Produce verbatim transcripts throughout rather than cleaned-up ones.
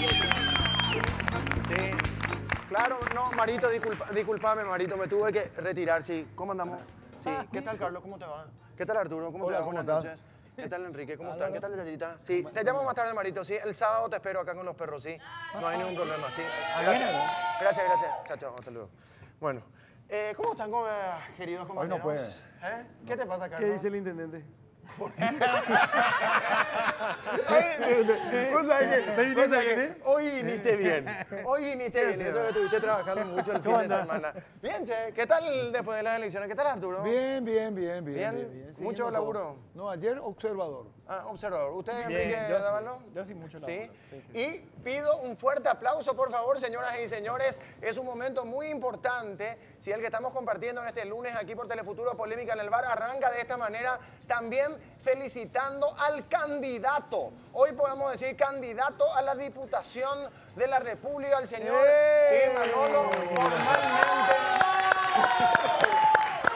Sí. Claro, no, Marito, disculpa, disculpame, Marito, me tuve que retirar, sí. ¿Cómo andamos? Sí. ¿Qué tal, Carlos? ¿Cómo te va? ¿Qué tal, Arturo? ¿Cómo Hola, te va? Buenas noches. ¿Qué tal, Enrique? ¿Cómo están? ¿Qué tal, Detallita? Sí, te llamo más tarde, Marito, sí. El sábado te espero acá con los perros, sí. No hay ningún problema, sí. Gracias, gracias. gracias. Chao, chao, hasta luego. Bueno, eh, ¿cómo están, con, eh, queridos compañeros? Hoy no puede. ¿Eh? ¿Qué te pasa, Carlos? ¿Qué dice el intendente? ¿Por qué? ¿Vos sabés que, ¿Vos sabés que hoy viniste bien? Hoy viniste bien, eso que estuviste trabajando mucho el fin de semana. Bien, che, ¿qué tal después de las elecciones? ¿Qué tal, Arturo? Bien, bien, bien, bien. bien, bien. Sí, ¿Mucho no, laburo? No, ayer observador. Ah, observador. ¿Usted, Enrique Dávalo? Sí, yo sí, mucho laburo. ¿Sí? Sí, sí. Y pido un fuerte aplauso, por favor, señoras y señores. Es un momento muy importante, si el que estamos compartiendo en este lunes aquí por Telefuturo, Polémica en el Bar, arranca de esta manera también felicitando al candidato. Hoy podemos decir candidato a la Diputación de la República, el señor sí, Manolo, formalmente.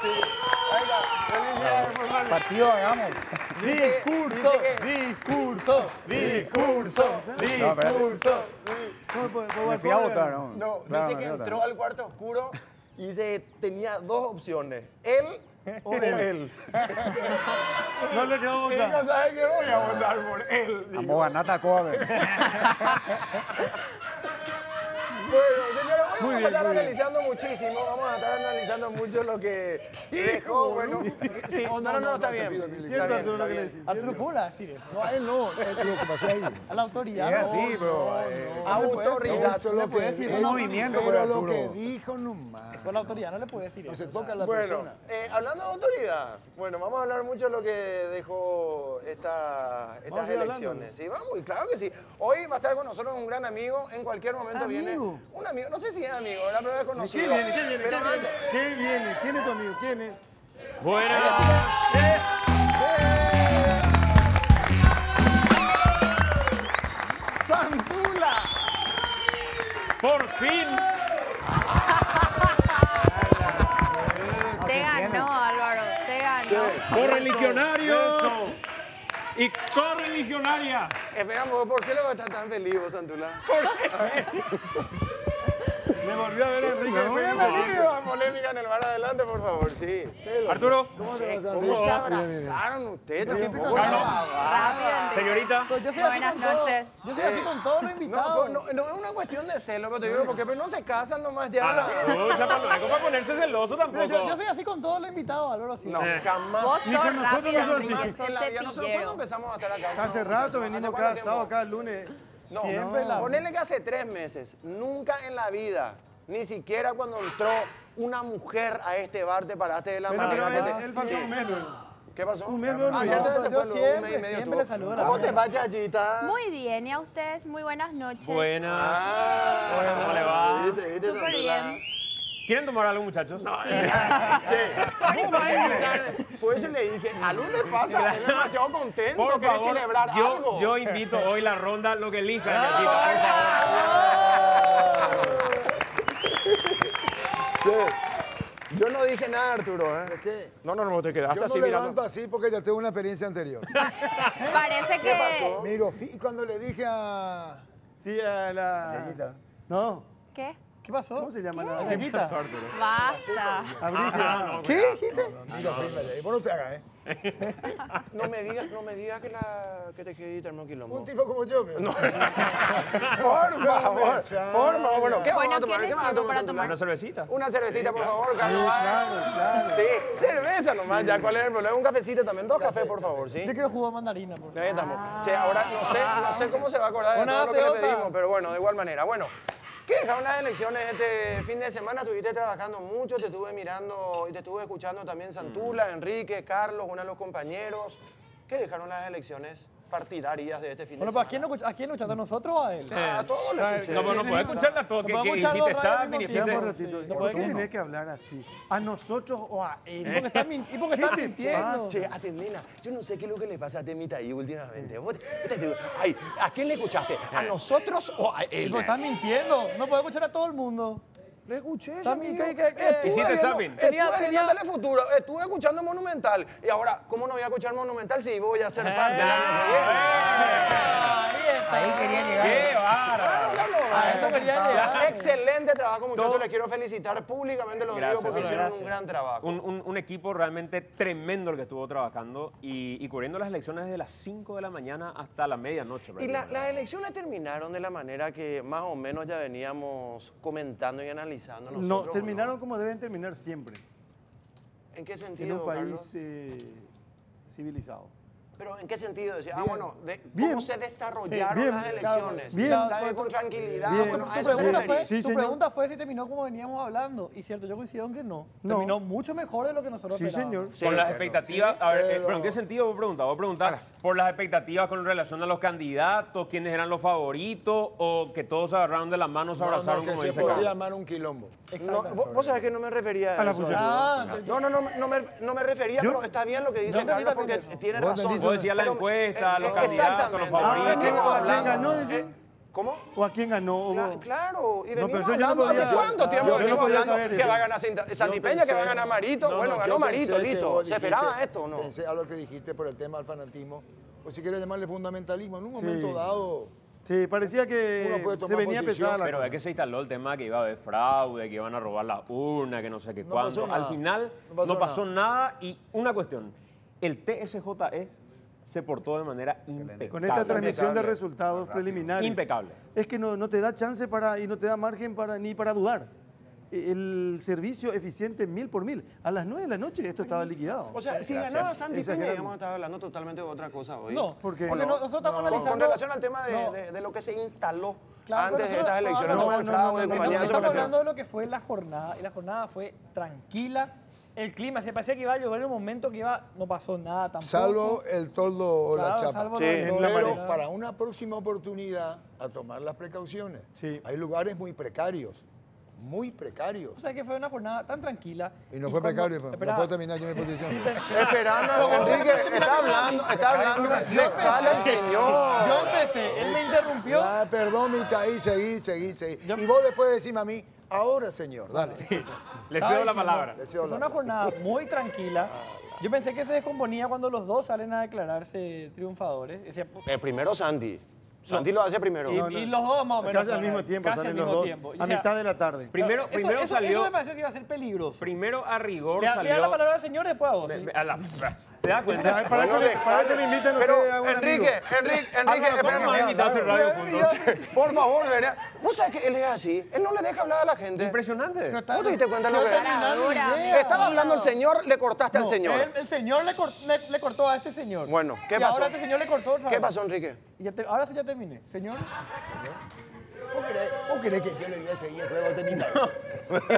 Sí. Venga, partido, hagamos. Discurso, discurso, discurso, discurso. Me fui a votar, ¿no? No, dice que entró al cuarto oscuro y dice tenía dos opciones. Él... O él. No le quedó votar. Ella sabe que voy a votar por él. Vamos a ganar Tacoa. Bueno, señores, hoy vamos a estar analizando muchísimo, vamos a estar analizando mucho lo que dejó, bueno... Sí, no, no, no, está bien. Cierto, Arturo, lo que le decís. Arturo, ¿cómo le vas a decir eso? No, a él no, lo que pasó ahí. A la autoridad, sí, pero... Autoridad, solo puede decir un movimiento, pero lo que dijo nomás. Con la autoridad no le puede decir eso. No se toca a la persona. Bueno, hablando de autoridad, bueno, vamos a hablar mucho de lo que dejó estas elecciones. Sí, vamos, y claro que sí. Hoy va a estar con nosotros un gran amigo, en cualquier momento viene... Un amigo, no sé si es amigo, la primera vez conocido. ¿Quién viene? ¿Quién viene? ¿Quién viene? ¿Quién viene? ¿Quién es tu amigo? ¿Quién es? Buenas. ¡Santula! ¡Por fin! Te ganó, Álvaro, te ganó. ¡Correligionarios! ¡Y correligionaria! Esperamos, ¿por qué luego estás tan feliz vos, Santula? ¿Por qué? Me volvió a ver Enrique. Bienvenido a Polémica en el Bar, adelante, por favor, sí. Arturo. ¿Cómo se abrazaron ustedes? Carlos. Señorita. Buenas noches. Yo soy así con todos los invitados. No, no es una cuestión de celo, pero te digo, porque no se casan nomás ya. No, chapa, luego para ponerse celoso tampoco. Yo soy así con todos los invitados, Álvaro, sí. No, jamás. Ni con nosotros no sos así. Nosotros cuando empezamos a estar acá. Hace rato venimos cada sábado, cada lunes. No, siempre no. Ponele que hace tres meses, nunca en la vida, ni siquiera cuando entró una mujer a este bar, te paraste de la mano. Pero, pero él, él sí. Pasó un mes, ¿no? ¿Qué pasó? Un mes, ¿no? Ayer te después, un mes y medio siempre le saludo. ¿Cómo te va, Yayita? Muy bien, ¿y a ustedes? Muy buenas noches. Buenas. Ah, buenas. ¿Cómo le va? Viste, viste, súper bien. ¿Quieren tomar algo, muchachos? No, sí. Sí. Por eso le dije, a Luz le pasa, es demasiado contento, por quiere favor, celebrar yo, algo. Yo invito hoy la ronda, lo que elija, Yayita, por favor. Sí. Yo no dije nada, Arturo, ¿eh? ¿Qué? No, no, no, te quedaste yo así mirando. Yo no levanto así porque ya tengo una experiencia anterior. Parece que... Pasó? Miro, y cuando le dije a... Sí, a la... Yayita. ¿No? ¿Qué? ¿Qué pasó? ¿Cómo se llama? ¿Qué? La Yayita. Basta. Ah, no, ¿qué dijiste? No, no, no, miro, no. Vos no te hagas, ¿eh? No me digas, no me digas que, la, que te quedé termo quilombo. Un tipo como yo, pero. No. Por favor, por favor. Bueno, ¿qué vamos a tomar? ¿Qué vamos a tomar? Una cervecita. Una cervecita, por favor, Carlos. Sí, claro, claro. Sí, cerveza nomás, ya. ¿Cuál es el problema? Un cafecito también. Dos cafés, por favor, ¿sí? Yo quiero jugar mandarina, por favor. Ahí estamos. Sí, ahora no sé, no sé cómo se va a acordar de todo lo que le pedimos, pero bueno, de igual manera. Bueno. ¿Qué dejaron las elecciones este fin de semana? Estuviste trabajando mucho, te estuve mirando y te estuve escuchando también Santula, Enrique, Carlos, uno de los compañeros. ¿Qué dejaron las elecciones partidarias de este fin de semana? Bueno, ¿para quién escuchaste? ¿A nosotros o a él? A todos los escuché. No, pero no puedes escucharla todo. ¿Qué hiciste, Sammy? ¿Por qué tenés que hablar así? ¿A nosotros o a él? ¿Y porque está mintiendo? Atendena, yo no sé qué es lo que le pasa a Temita ahí últimamente. Ay, ¿a quién le escuchaste? ¿A nosotros o a él? Porque está mintiendo. No puedes escuchar a todo el mundo. Le escuché, también. ¿Hiciste zapping? Tenía Telefuturo, estuve escuchando Monumental. Y ahora, ¿cómo no voy a escuchar Monumental si voy a ser parte del año que viene? Ahí quería llegar. ¡Qué bárbaro! Excelente, excelente trabajo, muchachos. Les quiero felicitar públicamente, los digo, porque hicieron un gran trabajo. Un, un, un equipo realmente tremendo el que estuvo trabajando y, y cubriendo las elecciones desde las cinco de la mañana hasta la medianoche. Y la, las elecciones terminaron de la manera que más o menos ya veníamos comentando y analizando nosotros. No, terminaron no? como deben terminar siempre. ¿En qué sentido, en un país eh, civilizado. ¿Pero en qué sentido? Decía, ah, bueno, de, ¿cómo bien. se desarrollaron sí, bien, las elecciones? Bien, bien, con tranquilidad. Bien, bueno, tu, pregunta fue, sí, tu pregunta fue si terminó como veníamos hablando. Y cierto, yo coincido en que no. no. Terminó mucho mejor de lo que nosotros sí, esperábamos. Señor. Sí, señor. Con las expectativas... A ver, pero... ¿en qué sentido vos preguntás? Vos preguntás por las expectativas con relación a los candidatos, quiénes eran los favoritos, o que todos se agarraron de las manos, se abrazaron, no, no, como dice Carlos. Se podía llamar un quilombo. No, vos, vos sabés que no me refería a, a la función. Ah, no, no, no, no, me, no me refería, pero está bien lo que dice Carlos, porque tiene razón. Vos decías la encuesta, pero, eh, los candidatos, los favoritos. Ah, ¿a quién ganó? Decís, ¿cómo? ¿O a quién ganó? Claro, claro. Y no, pero yo no podía, ¿hace cuánto tiempo no, venimos no hablando que va a ganar Santi Peña, que va a ganar Marito? No, bueno, no, ganó Marito, listo. ¿Se esperaba esto o no? Pensé a lo que dijiste por el tema del fanatismo, o si quieres llamarle fundamentalismo, en un momento sí. dado... Sí, parecía que se venía pesada la cosa. Pero de que se instaló el tema que iba a haber fraude, que iban a robar la urna, que no sé qué cuándo. Al final no pasó nada. Y una cuestión, el T S J E se portó de manera impecable. Con esta transmisión de resultados preliminares. Impecable. Es que no, no te da chance para y no te da margen para ni para dudar. El servicio eficiente mil por mil. A las nueve de la noche esto estaba liquidado. O sea, si ganaba Santi Peña, digamos, estaba hablando totalmente de otra cosa hoy. No, porque no, nosotros estamos no, analizando... Con relación al tema de, no. de, de lo que se instaló claro, antes de estas elecciones, no, no, el fraude, no, no, compañía, no, estamos hablando de lo que fue la jornada, y la jornada fue tranquila. El clima, se parecía que iba a llover en un momento que iba, no pasó nada tampoco. Salvo el toldo o claro, la chapa. Sí, en la pero para una próxima oportunidad, a tomar las precauciones. Sí. Hay lugares muy precarios. Muy precario. O sea que fue una jornada tan tranquila. Y no y fue precario, no puedo terminar yo mi posición. Esperando, Enrique, está hablando, está hablando. Dejale al señor. Yo empecé, él me interrumpió. Ah, perdón, me caí, seguí, seguí, seguí. Yo... Y vos después decime a mí, ahora señor, dale. Sí. Le cedo la palabra. Le cedo la palabra. Fue una jornada muy tranquila. Yo pensé que se descomponía cuando los dos salen a declararse triunfadores. Decía, el primero Sandy. Santi lo hace primero. Y, no, no. y los dos más o menos. Casi al mismo tiempo, casi salen los dos. Tiempo. A o sea, mitad de la tarde. Primero, eso, primero eso, salió... Eso me pareció que iba a ser peligroso. Primero a rigor le, salió... Le da la palabra al señor después a vos. ¿Sí? A la, ¿te das cuenta? Ay, para, bueno, eso, para eso le invitan pero, a un Enrique, Enrique, Enrique, espérame. Por favor, verá. Vos sabés que él es así. Él no le deja hablar a la gente. Impresionante. ¿No te diste cuenta de lo que... Estaba hablando el señor, le cortaste al señor. El señor le cortó a este señor. Bueno, ¿qué pasó? Y ahora este señor le cortó otra vez. ¿Qué pasó, Enrique? Ahora sí ya te... Terminé. Señor. ¿Vos crees que yo le voy a seguir luego de terminar?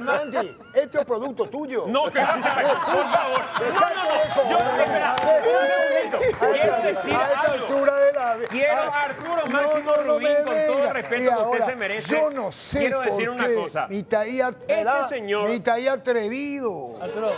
Santi, esto es producto tuyo. No, que no, por favor. No, no, no. Yo no te espero. Quiero decir algo. Quiero a Arturo Máximo Rubín, con todo el respeto que usted se merece. Yo no sé. Quiero decir una cosa. Este señor. Ni taí atrevido. Arturo.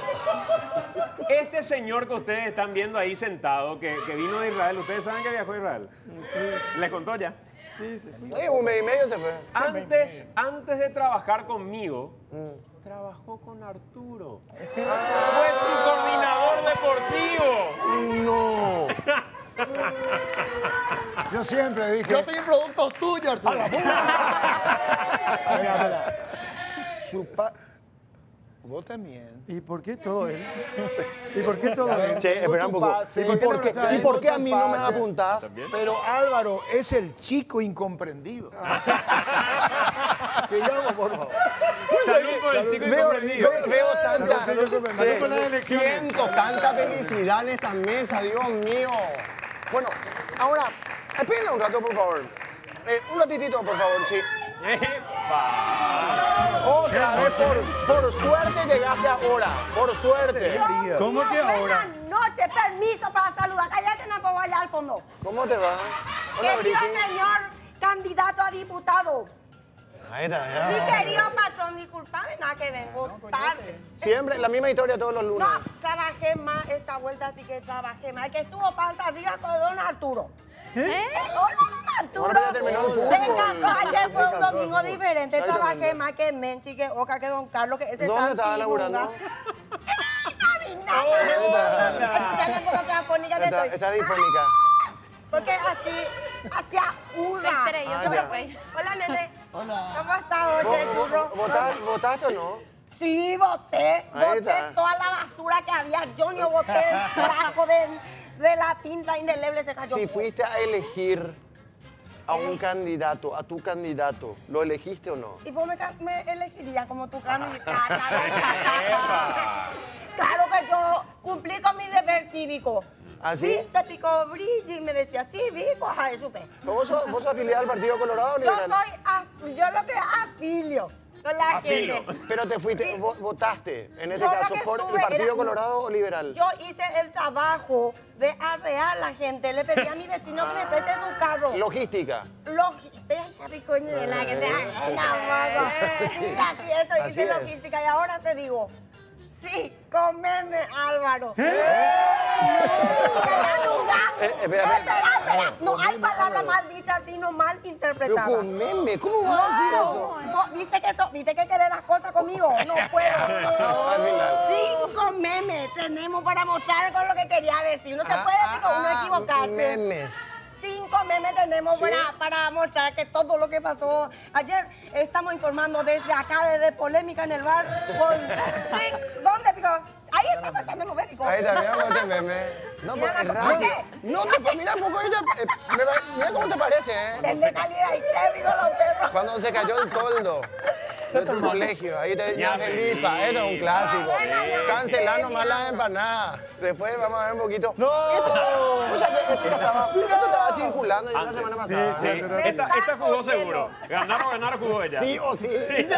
Este señor que ustedes están viendo ahí sentado, que, que vino de Israel, ¿ustedes saben que viajó a Israel? Sí. ¿Les contó ya? Sí, se fue. Sí, un mes y medio se fue. Antes, antes de trabajar conmigo, mm. trabajó con Arturo. Ah. Fue su coordinador deportivo. No. Yo siempre dije... Yo soy un producto tuyo, Arturo. A la puta. Su pa... Vos también. ¿Y por qué todo él? ¿Y por qué todo él? Che, espera un poco. ¿Y por qué, ¿Y por qué a mí no me apuntás? ¿También? Pero Álvaro es el chico incomprendido. Sigamos, por favor. Salud por el chico veo, incomprendido. Veo, veo tanta... Sí, siento tanta felicidad en esta mesa, Dios mío. Bueno, ahora, espera un rato, por favor. Eh, un ratitito, por favor, sí. Otra vez, por, por suerte llegaste ahora, por suerte. ¿Cómo que ahora? Buenas noches, permiso para saludar. Cállate, no puedo allá al fondo. ¿Cómo te va? Hola, querido señor candidato a diputado. Ahí está, ya. Mi querido patrón, disculpame, nada que vengo tarde. Siempre la misma historia todos los lunes. No, trabajé más esta vuelta, así que trabajé más. El que estuvo panza arriba con don Arturo. ¿Eh? ¿Eh? Hola, don Arturo. Venga, ayer fue un domingo diferente. Trabajé más que Menchi, que Oca, que don Carlos, que ese ¿dónde Santi estaba laburando? Escúchame por lo que afónica que estoy. Está difónica. Porque así, hacia una. Se estrelló, se fue. Hola, nene. Hola. ¿Cómo estás, Churro? ¿Votaste, ¿Votaste o no? Sí, voté. Voté toda la basura que había. Yo no voté el trajo de, de la tinta indeleble. Se cayó. Si fuiste a elegir a un elegí? candidato, a tu candidato, ¿lo elegiste o no? Y vos me, me elegirías como tu candidato. Claro que yo cumplí con mi deber cívico. ¿Así? Viste, Pico Brilli, y me decía, sí, Vico, ajá, supe. ¿Vos sos afiliado al Partido Colorado? Yo soy, yo lo que afilio con la gente. Pero te fuiste, votaste, en ese caso, por el Partido Colorado o Liberal. Yo hice el trabajo de arrear a la gente, le pedí a mi vecino que me preste su carro. Logística. Logística. La que te así eso, hice logística, y ahora te digo... Sí, con Meme, Álvaro. ¿Eh? Eh, espera, espera. No hay palabra mal dicha, sino mal interpretada. Pero con Meme, ¿cómo vas a decir eso? No, ¿viste que eso? ¿Viste que querés las cosas conmigo? No puedo. Cinco memes tenemos para mostrar con lo que quería decir. No se puede decir con uno equivocarse. Memes. Cinco memes tenemos, ¿sí?, para, para mostrar que todo lo que pasó ayer estamos informando desde acá, desde Polémica en el Bar. Con... ¿Sí? ¿Dónde, Pico? Ahí está pasando el ubérico. Ahí está, mira cómo te meme. No, mira, porque la... ¿Por qué? No, te, mira un poco, eh, mira cómo te parece, ¿eh? Desde calidad y término los perros. Cuando se cayó el toldo de tu colegio, ahí te dio Felipa, era un clásico. Cancelar nomás las empanadas. Después vamos a ver un poquito. No, esto, o sea, que esto, estaba, esto estaba circulando ya la semana pasada. Sí, sí. Esta, esta jugó seguro. Ganaron, ganaron, jugó ella. Sí o sí. Cindy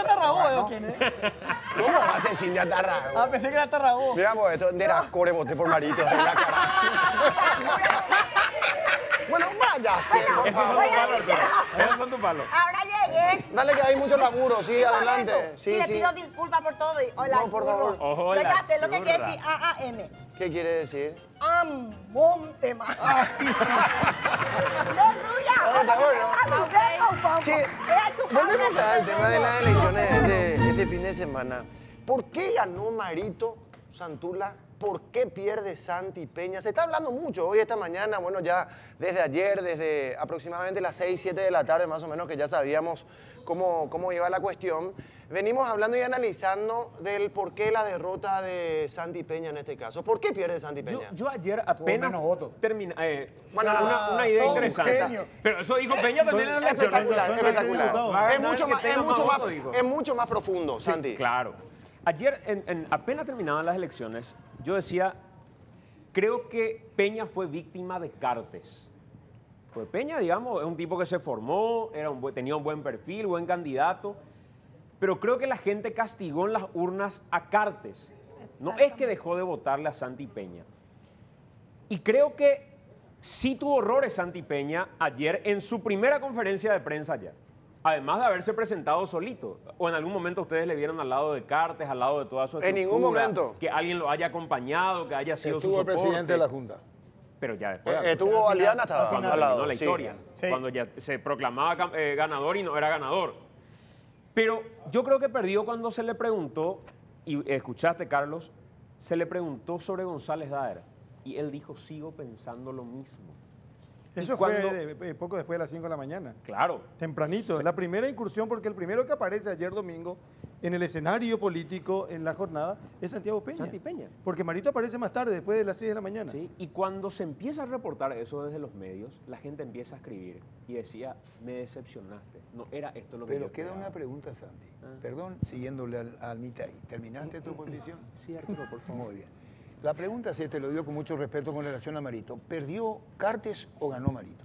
Atarrago, ¿quién es? ¿Cómo hace Cindy Atarrago? Ah, pensé que era Atarrago. Miramos esto, de la core voté por Marito. Bueno, vaya, sí, por favor. Esos son tus palos. Ahora llegué. Dale, que hay mucho laburo, sí, adelante. Sí, y le pido sí. disculpas por todo. Y hola, no, por favor. Ojo, yo ya sé lo que quiere decir A A M. ¿Qué quiere decir? Amonte más. Ah. No, no, no. Sí, volvemos al tema de las elecciones de este fin de semana. ¿Por qué ganó Marito, Santula? ¿Por qué pierde Santi Peña? Se está hablando mucho hoy, esta mañana, bueno, ya desde ayer, desde aproximadamente las seis, siete de la tarde, más o menos, que ya sabíamos cómo, cómo iba la cuestión. Venimos hablando y analizando del por qué la derrota de Santi Peña en este caso. ¿Por qué pierde Santi Peña? Yo, yo ayer apenas terminé... Eh, bueno, una, una, una idea interesante. Pero eso dijo Peña eh, también en la elección. Espectacular, no, espectacular. Es mucho más, es mucho más, votos, es mucho más profundo, sí, Santi. Claro. Ayer, en, en, apenas terminaban las elecciones, yo decía, creo que Peña fue víctima de Cartes. Pues Peña, digamos, es un tipo que se formó, era un, tenía un buen perfil, buen candidato, pero creo que la gente castigó en las urnas a Cartes. No es que dejó de votarle a Santi Peña. Y creo que sí tuvo errores Santi Peña ayer en su primera conferencia de prensa ayer. Además de haberse presentado solito. O en algún momento ustedes le vieron al lado de Cartes, al lado de toda su estructura. En ningún momento. Que alguien lo haya acompañado, que haya sido estuvo su soporte. Estuvo el presidente de la Junta. Pero ya después. Eh, estuvo Aliana hasta cuando al lado. La historia. Sí. Cuando ya se proclamaba eh, ganador y no era ganador. Pero yo creo que perdió cuando se le preguntó, y escuchaste, Carlos, se le preguntó sobre González Daher. Y él dijo, sigo pensando lo mismo. Eso cuando... fue de, poco después de las cinco de la mañana. Claro. Tempranito. Sí. La primera incursión, porque el primero que aparece ayer domingo en el escenario político en la jornada es Santiago Peña. Santi Peña. Porque Marito aparece más tarde, después de las seis de la mañana. Sí, y cuando se empieza a reportar eso desde los medios, la gente empieza a escribir y decía, me decepcionaste. No era esto lo que pero yo queda esperaba. Una pregunta, Santi. Ah. Perdón, siguiéndole al, al mitad. ¿Terminaste tu posición? Sí, Arturo, por favor. Muy bien. La pregunta se te lo dio con mucho respeto con relación a Marito. ¿Perdió Cartes o ganó Marito?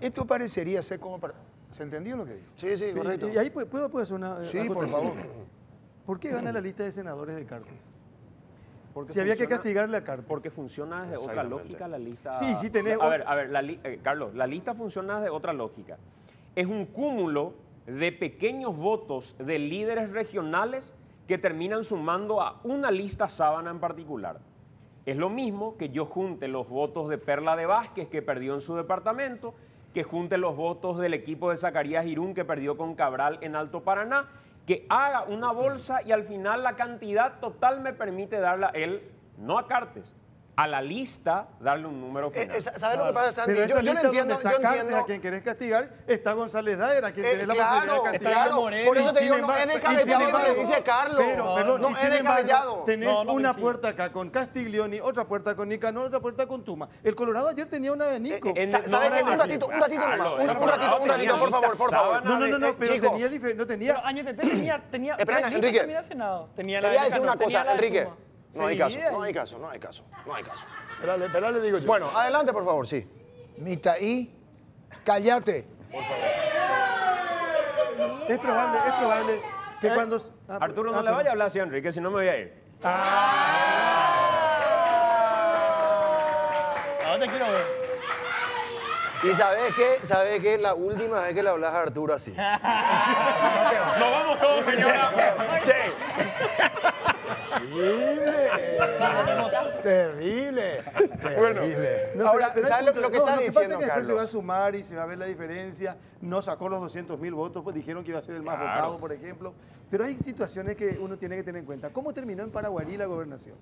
Esto parecería ser como... Para... ¿Se entendió lo que dijo? Sí, sí, correcto. Y, y ahí puedo, puedo hacer una... Sí, una por favor. ¿Por qué gana la lista de senadores de Cartes? Porque si funciona, había que castigarle a Cartes. Porque funciona desde otra lógica la lista... Sí, sí tenés... A ver, a ver, la li... eh, Carlos, la lista funciona desde otra lógica. Es un cúmulo de pequeños votos de líderes regionales que terminan sumando a una lista sábana en particular. Es lo mismo que yo junte los votos de Perla de Vázquez, que perdió en su departamento, que junte los votos del equipo de Zacarías Irún, que perdió con Cabral en Alto Paraná, que haga una bolsa y al final la cantidad total me permite darla a él, no a Cartes, a la lista darle un número final. Eh, eh, ¿Sabes claro. lo que pasa, Santi? Pero yo, yo no entiendo, yo entiendo. A quien querés castigar está González Daher, a quien querés eh, la claro, posibilidad de castigar. Claro, Moreno, por eso te digo, no es descabellado lo que dice Carlos. Pero, no, perdón, no, no es descabellado. Tenés no, no, una sí. puerta acá con Castiglioni, otra puerta con Nicanor, otra puerta con Tuma. El Colorado ayer tenía una de Nico. Eh, eh, ¿Sabes no qué? Un ratito, un ratito nomás. Un ratito, un ratito, por favor, por favor. No, no, no, pero tenía diferente. Añete tenía... Espera, Enrique. Tenía la de Nicanor. Te voy a decir una cosa, Enrique. No hay caso, no hay caso, no hay caso, no hay caso. Esperale, esperale, digo yo. Bueno, adelante, por favor, sí. Mitaí, cállate. Por favor. Es probable, es probable que cuando... Ah, Arturo, no ah, le vaya a hablar así a Enrique, si no me voy a ir. Ah. ¿A dónde quiero ver? Y sabes que, sabes que la última vez que le hablas a Arturo así. Nos vamos todos, señora. Che. Terrible, terrible, terrible. Bueno, no, ahora, pero, ¿sabes lo, lo que no, está lo que diciendo, pasa es que Carlos? Se va a sumar y se va a ver la diferencia. No sacó los doscientos mil votos, pues dijeron que iba a ser el más claro. votado, por ejemplo. Pero hay situaciones que uno tiene que tener en cuenta. ¿Cómo terminó en Paraguarí la gobernación?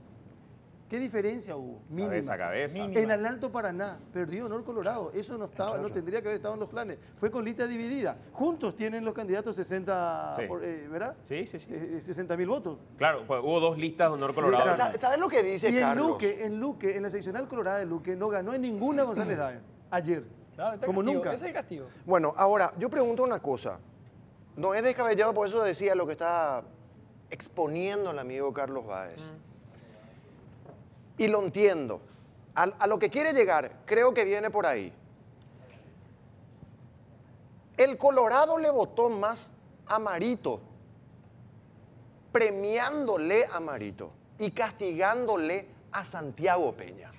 ¿Qué diferencia hubo? Mínima. Cabeza, cabeza. Mínima. En el Alto Paraná perdió Honor Colorado. Eso no estaba, no tendría que haber estado en los planes. Fue con lista dividida. Juntos tienen los candidatos sesenta, sí. Por, eh, ¿verdad? Sí, sí, sí. Eh, sesenta mil votos. Claro, pues hubo dos listas de Honor Colorado. ¿Sabes ¿sabe lo que dice y Carlos? En Luque, en Luque, en la seccional colorada de Luque, no ganó en ninguna González Daher ayer. Claro, está como castigo. Nunca. Ese es el castigo. Bueno, ahora, yo pregunto una cosa. No es descabellado, por eso decía lo que está exponiendo el amigo Carlos Báez. Mm. Y lo entiendo. A, a lo que quiere llegar, creo que viene por ahí. El Colorado le votó más a Marito, premiándole a Marito y castigándole a Santiago Peña,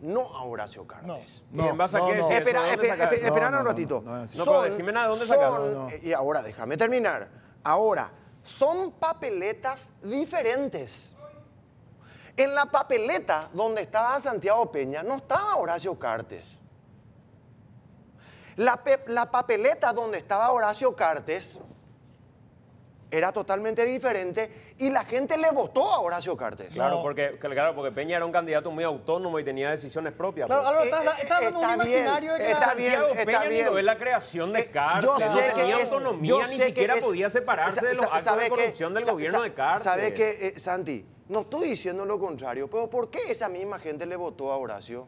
no a Horacio Cartes. No, no, no, no. Espera, espera, espera no, un ratito. No, no, no, son, no, decime nada, ¿dónde sacaron? No, no. Y ahora, déjame terminar. Ahora, son papeletas diferentes. En la papeleta donde estaba Santiago Peña no estaba Horacio Cartes. La, la papeleta donde estaba Horacio Cartes era totalmente diferente y la gente le votó a Horacio Cartes. Claro, no. porque, claro porque Peña era un candidato muy autónomo y tenía decisiones propias. Claro, Álvaro, pues. está, está, está, está bien, está bien, está Peña bien. Ni la creación de eh, Cartes, yo sé no que tenía es, autonomía, yo sé ni siquiera que es, podía separarse sa, de los actos de corrupción que, del sa, gobierno sa, de Cartes. ¿Sabe qué, eh, Santi? No estoy diciendo lo contrario, pero ¿por qué esa misma gente le votó a Horacio?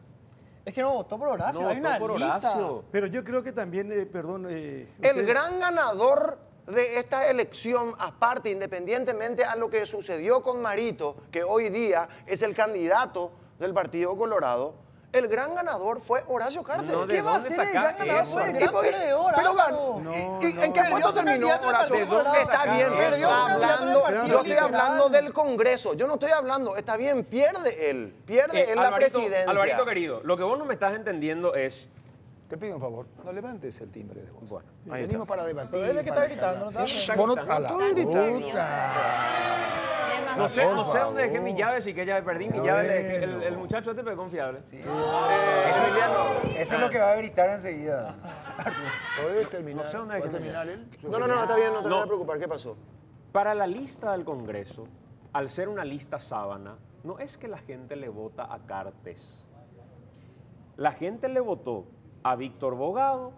Es que no votó por Horacio, no hay votó una por Horacio. Lista. Pero yo creo que también, eh, perdón... Eh, el ustedes... gran ganador de esta elección, aparte, independientemente a lo que sucedió con Marito, que hoy día es el candidato del Partido Colorado, el gran ganador fue Horacio Cartes. No, ¿qué va a ser el gran ganador? Eso, el gran perdedor, pero ganó. No, no, ¿en qué puesto terminó Horacio? Está bien, hablando, yo estoy hablando del Congreso. Yo no estoy hablando, está bien, pierde él. Pierde eh, él la Alvarito, presidencia. Alvarito, querido, lo que vos no me estás entendiendo es... Te pido un favor, no levantes el timbre de vos. Bueno, sí, venimos está. Para debatir. Pero es que está gritando. No está gritando. No sé, no sé dónde dejé mi llave, si que ya perdí mi llave. Dejé, el, el muchacho este fue confiable. Sí. Oh. Eh, eso ya no. Eso es lo que va a gritar enseguida. No sé dónde dejé terminar él. No, no, no, está bien, no te voy a preocupar. ¿Qué pasó? Para la lista del Congreso, al ser una lista sábana, no es que la gente le vota a Cartes. La gente le votó a Víctor Bogado,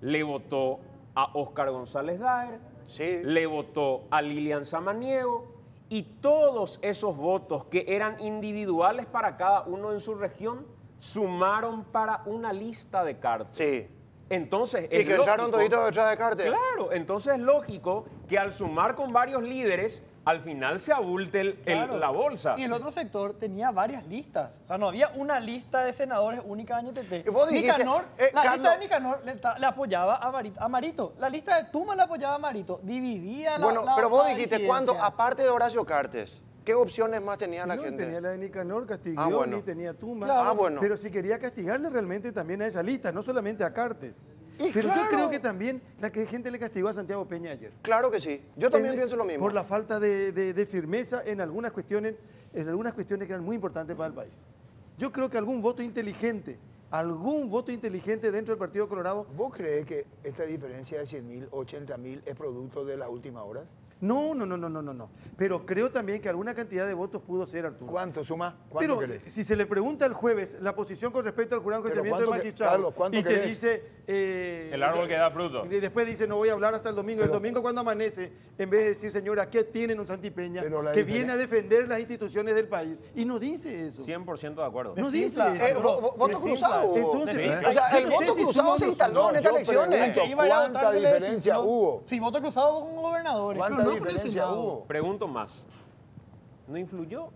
le votó a Óscar González Daher, sí. le votó a Lilian Samaniego, y todos esos votos que eran individuales para cada uno en su región sumaron para una lista de Cartes. Sí. Entonces, y es que entraron toditos detrás de Cartes. Claro, entonces es lógico que al sumar con varios líderes, al final se abulte el, claro. el, la bolsa. Y el otro sector tenía varias listas. O sea, no había una lista de senadores única de Año T T. Vos dijiste, Nicanor, eh, la Carlos, lista de Nicanor le, le apoyaba a, Marito, a Marito. La lista de Tuma le apoyaba a Marito. Dividía la... Bueno, la, pero vos dijiste, ¿cuándo? Aparte de Horacio Cartes, ¿qué opciones más tenía la no, gente? Tenía la de Nicanor, Castiglioni, ah, bueno. tenía Tuma. Claro. Ah, bueno. Pero si quería castigarle realmente también a esa lista, no solamente a Cartes. Y pero claro, yo creo que también la que gente le castigó a Santiago Peña ayer. Claro que sí, yo también en, pienso lo mismo. Por la falta de, de, de firmeza en algunas cuestiones, en algunas cuestiones que eran muy importantes para el país. Yo creo que algún voto inteligente algún voto inteligente dentro del Partido Colorado. ¿Vos crees que esta diferencia de cien mil, ochenta mil es producto de las últimas horas? No, no, no, no, no, no. Pero creo también que alguna cantidad de votos pudo ser, Arturo. ¿Cuánto suma? ¿Cuánto Pero querés? Si se le pregunta el jueves la posición con respecto al jurado de enjuiciamiento del magistrado, Carlos, ¿cuánto y querés? Te dice... Eh, el árbol que da fruto. Y después dice, no voy a hablar hasta el domingo. Pero, el domingo cuando amanece, en vez de decir, señora, ¿qué tienen un Santi Peña que viene a defender las instituciones del país? Y no dice eso. cien por ciento de acuerdo. No dice eso. Eh, ¿Voto cruzado? Entonces, sí, o sea, el no voto cruzado se instaló en estas elecciones. ¿Cuánta diferencia hubo? Sí, voto cruzado con gobernadores. ¿Cuánta diferencia hubo? Pregunto más. ¿No influyó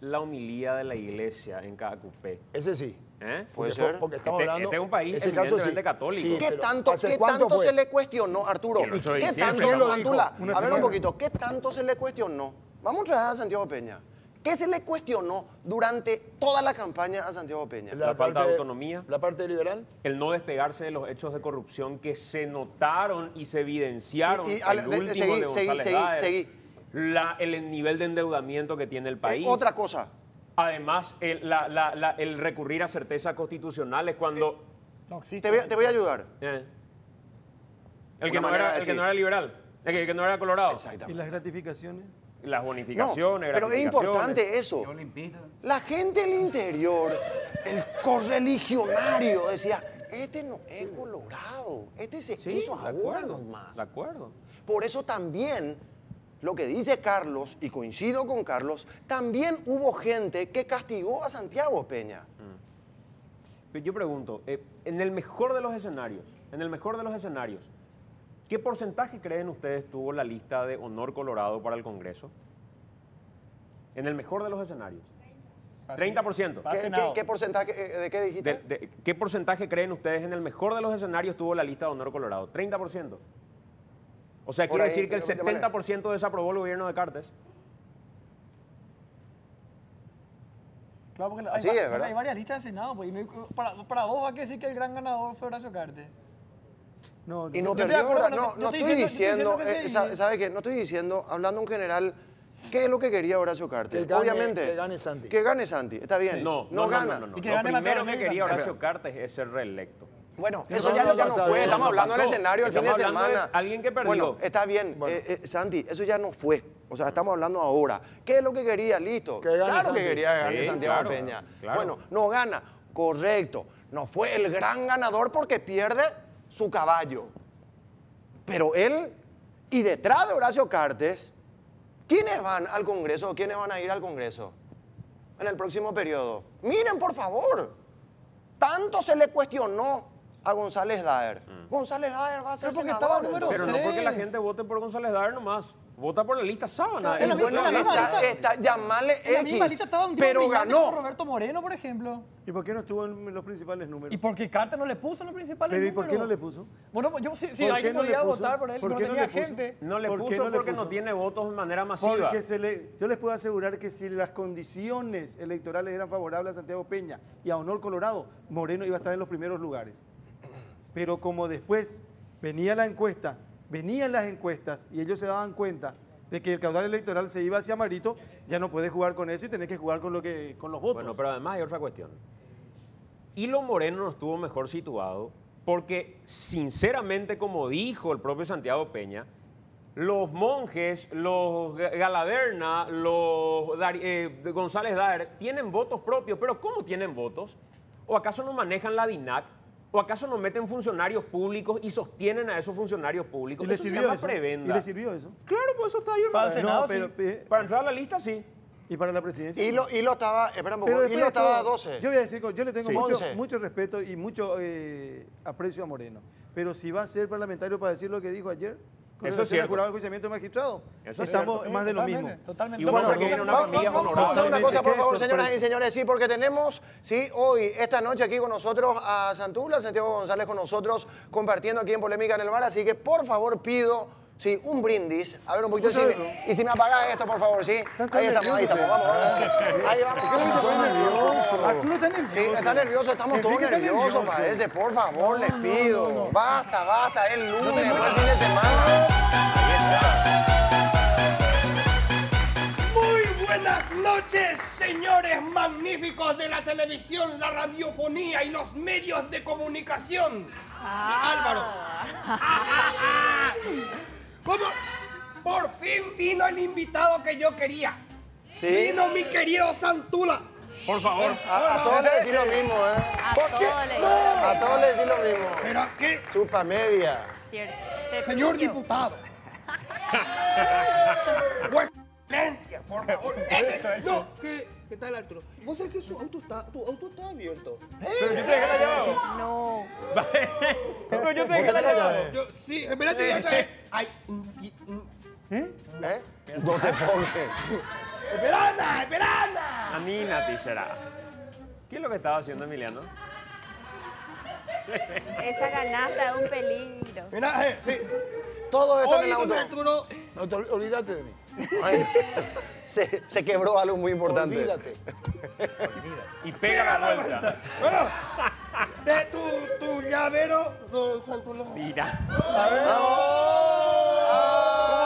la homilía de la iglesia en cada cupé? Ese sí. ¿Eh? Puede ser. Porque estamos este, hablando... Este es un país evidentemente católico. Sí, ¿Qué tanto, ¿qué tanto se le cuestionó, Arturo? ¿Qué tanto, no, Santula? A ver un poquito. ¿Qué tanto se le cuestionó? Vamos a traer a Santiago Peña. ¿Qué se le cuestionó durante toda la campaña a Santiago Peña? La, la falta de autonomía. La parte liberal. El no despegarse de los hechos de corrupción que se notaron y se evidenciaron. Y, y, al, el de, último seguí, de González seguí, Daher, seguí. La, el, el nivel de endeudamiento que tiene el país. Eh, otra cosa. Además, el, la, la, la, el recurrir a certezas constitucionales cuando... Eh, no existe, te, voy, te voy a ayudar. Eh. El, que no, era, el que no era liberal. El que, el que no era colorado. Exactamente. ¿Y las gratificaciones? Las bonificaciones, no, pero es importante eso. La gente del interior, el correligionario, decía, este no es colorado, este se sí, hizo ahora nomás. De acuerdo. Por eso también, lo que dice Carlos, y coincido con Carlos, también hubo gente que castigó a Santiago Peña. Mm. Yo pregunto, eh, en el mejor de los escenarios, en el mejor de los escenarios, ¿qué porcentaje creen ustedes tuvo la lista de Honor Colorado para el Congreso? En el mejor de los escenarios. treinta por ciento. ¿Qué, qué, qué porcentaje, ¿De qué dijiste? De, de, ¿Qué porcentaje creen ustedes en el mejor de los escenarios tuvo la lista de Honor Colorado? treinta por ciento. O sea, quiere decir que el setenta por ciento desaprobó el gobierno de Cartes. Claro, porque hay, es, ¿verdad? Hay varias listas de Senado. Pues, para, para vos va a decir que el gran ganador fue Horacio Cartes. No, y no perdió, acuerdo, no, no, no estoy, estoy diciendo, diciendo que eh, sí. ¿Sabe qué? No estoy diciendo, hablando en general, ¿qué es lo que quería Horacio Cartes? Que gane, obviamente. Que gane Santi. Que gane Santi, está bien. Sí. No, no, no gana. No, no, no. Y que lo gane primero que quería Horacio Cartes es ser reelecto. Bueno, eso no, ya no, ya no fue, no, estamos no hablando del escenario el fin de semana. De alguien que perdió. Bueno, está bien, bueno. Eh, eh, Santi, eso ya no fue. O sea, estamos hablando ahora. ¿Qué es lo que quería? Listo. Que claro Santi. Que quería ganar sí, Santiago claro, Peña. Claro. Bueno, no gana. Correcto. No fue el gran ganador porque pierde su caballo. Pero él, y detrás de Horacio Cartes, ¿quiénes van al Congreso o quiénes van a ir al Congreso en el próximo periodo? Miren, por favor, tanto se le cuestionó a González Daher. Mm. González Daher va a ser senador. Número pero tres. No porque la gente vote por González Daher nomás. Vota por la lista sábana. Es la misma lista. Llamarle X. Pero ganó. Roberto Moreno, por ejemplo. ¿Y por qué no estuvo en los principales números? ¿Y porque Cartes no le puso en los principales pero, números? ¿Pero y por qué no le puso? Bueno, yo sí, sí alguien no podía votar por él, ¿por pero no tenía gente. No le puso, ¿por no le puso? Porque no tiene votos de manera masiva. Porque se le, yo les puedo asegurar que si las condiciones electorales eran favorables a Santiago Peña y a Honor Colorado, Moreno iba a estar en los primeros lugares. Pero como después venía la encuesta, venían las encuestas y ellos se daban cuenta de que el caudal electoral se iba hacia Marito, ya no podés jugar con eso y tenés que jugar con, lo que, con los votos. Bueno, pero además hay otra cuestión. Hilo Moreno no estuvo mejor situado porque, sinceramente, como dijo el propio Santiago Peña, los monjes, los Galaverna, los Dar eh, González Daher, tienen votos propios, pero ¿cómo tienen votos? ¿O acaso no manejan la D I N A C? ¿O acaso nos meten funcionarios públicos y sostienen a esos funcionarios públicos? ¿Y les eso sirvió se llama eso? Prebenda. ¿Y les sirvió eso? Claro, pues eso está ahí. Para el Senado, no, pero, sí. Eh, para entrar a la lista, sí. ¿Y para la presidencia? Y lo, y lo estaba, espera un poco, y lo estaba a doce. Yo voy a decir, yo le tengo sí. mucho, mucho respeto y mucho eh, aprecio a Moreno. Pero si va a ser parlamentario para decir lo que dijo ayer... Eso es cierto. Jurado de enjuiciamiento magistrado. Eso estamos cierto. Más sí, de lo mismo. Totalmente. Y bueno, porque viene una familia honorable. Vamos a hacer una cosa, por favor, señoras y señores. Sí, porque tenemos, sí, hoy, esta noche aquí con nosotros a Santula, Santiago González con nosotros, compartiendo aquí en Polémica en el Bar. Así que, por favor, pido, sí, un brindis. A ver un poquito. Mucho, sí, no. Y si me apagas esto, por favor, sí. Ahí estamos, ahí estamos. Vamos, vamos. Ahí vamos. Arturo está nervioso. Sí, está nervioso. Estamos todos nerviosos, parece. Por favor, les pido. Basta, basta. Es lunes, mal fin de semana. Señores, magníficos de la televisión, la radiofonía y los medios de comunicación. Ah. Álvaro. Ah. ¿Cómo? Por fin vino el invitado que yo quería. ¿Sí? Vino mi querido Santula. Por favor. A, a todos le decís lo mismo, ¿eh? A todos le decís no. A todos le decís lo mismo. ¿Pero qué? Chupa media. Cierto. Se Señor pidió. Diputado. Excelencia, por favor. No, ¿qué, ¿qué tal, Arturo? ¿Vos sabés que su auto está, tu auto está abierto? ¿Eh? Pero yo te dejé la llave. No. Pero yo te dejé la llave. Yo, sí, espérate, ya está. Ay, ¿eh? ¿Eh? No te pongas. ¡Esperanda! ¡Esperanda! A mí, Nati, será. ¿Qué es lo que estaba haciendo Emiliano? Esa canasta es un peligro. Mira, eh, sí. Todo esto en el auto. Arturo, no te, olvídate de mí. Ay, se, se quebró algo muy importante. Olvídate. Y pega la vuelta. Bueno, de tu, tu llavero, don Santula. Mira. ¿Cómo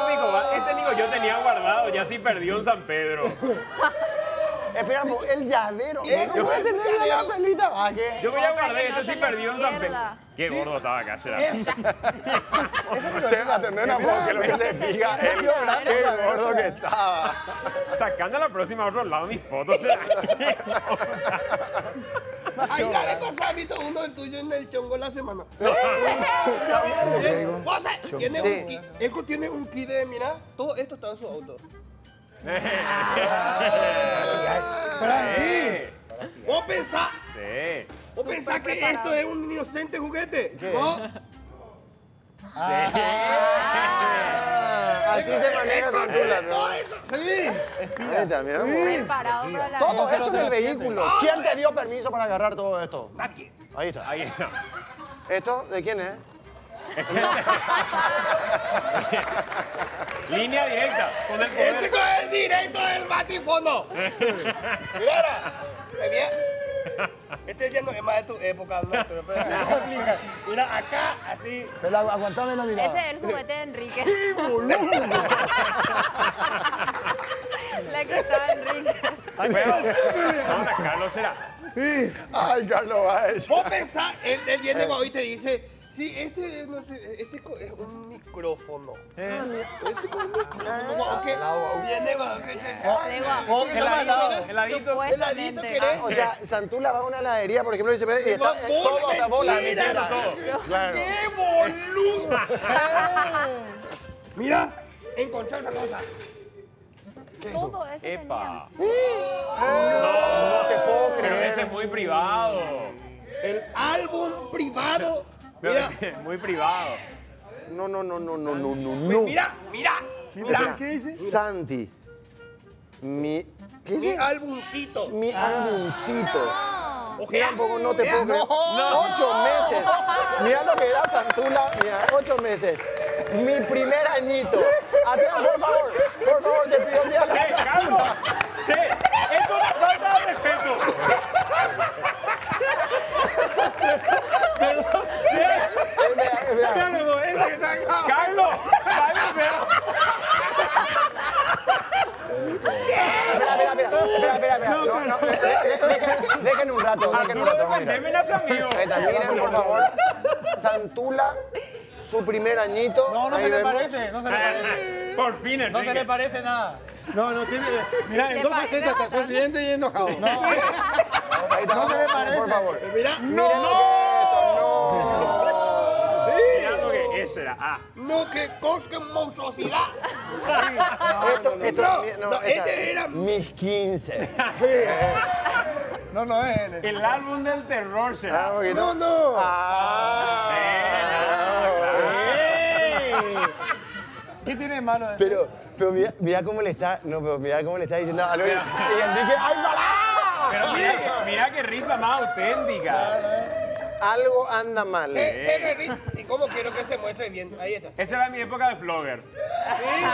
pico? Este digo yo tenía guardado, ya sí perdió en San Pedro. Esperamos, el llavero. ¿No puede tener la pelita? ¿A qué? Yo me ya guardé, este sí perdió en San Pedro. Qué gordo estaba acá, será. Che, atender una voz, que lo que se fija es qué gordo que estaba. Sacando la próxima a otro lado mis fotos. Ay, dale pasar, Vito, uno del tuyo en el chongo la semana. El que tiene un kit de, mira, todo esto está en su auto. Para sí. ¿Vos pensás? Sí. ¿Vos pensás que esto es un inocente juguete? Sí. Así se maneja Santula, ¿no? Sí. Todo esto en el vehículo. ¿Quién te dio permiso para agarrar todo esto? Nadie. Ahí está. Ahí está. ¿Esto de quién es? Línea directa. Con el poder. Ese es directo del batifono. Mira, este ya no es más de tu época, ¿no? Pero, pero, mira, mira, acá, así. Pero aguantame la mirada. Ese es el juguete de Enrique. ¡Qué boludo! La que estaba Enrique. Ay, pero, ahora Carlos será. Sí. Ay, Carlos va a echar. Vos pensás, él, él viene para hoy te dice... Sí, este, no sé, este es un micrófono. Eh. Este es un micrófono. ¿Qué? Viene, ¿qué? Heladito. Heladito, ¿querés? O sea, Santula va a una heladería, por ejemplo, y se ve, y está todo hasta bola. ¡Qué boludo! Mira, encontré otra cosa. Todo eso tenía. No te puedo creer. Ese es muy privado. El álbum privado. Mira. Muy privado. No, no, no, no, no, no, no, no. Mira, mira, mira. ¿Qué dices? Santi. Mi. ¿Qué dices? Mi álbumcito. Mi álbumcito. Ah, no. Ojalá. Tampoco no te pongo. No. Ocho meses. Mira lo que era Santula. Mira, ocho meses. Mi primer añito. Atención, por favor. Por favor, te pido mi abrazo. ¡Che, Carlos! ¡Che! ¡Esto es una falta de respeto! ¡Carlos! Espera, espera, espera, espera. Dejen un rato, dejen un rato. Miren, por favor. Santula, su primer añito. No, no se le parece, no se le parece. Por fin, Enrique. No se le parece nada. No, no tiene. Mirá, en dos facetas está sonriente y enojado. No, no se le parece. Por favor. Mirá, no. Era, ah. No, que cosque monstruosidad. Sí, no, esto, no, esto, no, no, no, este era... Mis quince. No, no es él. El álbum del terror será. Ah, okay, no, no. no. Ah, eh, no, no. Eh. ¿Qué tiene de malo eso? Pero, pero mira, mira cómo le está... No, pero mira cómo le está diciendo... Ah, no, mira. Y Enrique, ¡ay, balá! Pero mira, mira qué risa más auténtica. Claro. Algo anda mal. Se, eh. se me vi. Sí, ¿cómo quiero que se muestre bien? Ahí está. Esa era mi época de flogger. ¿Sí?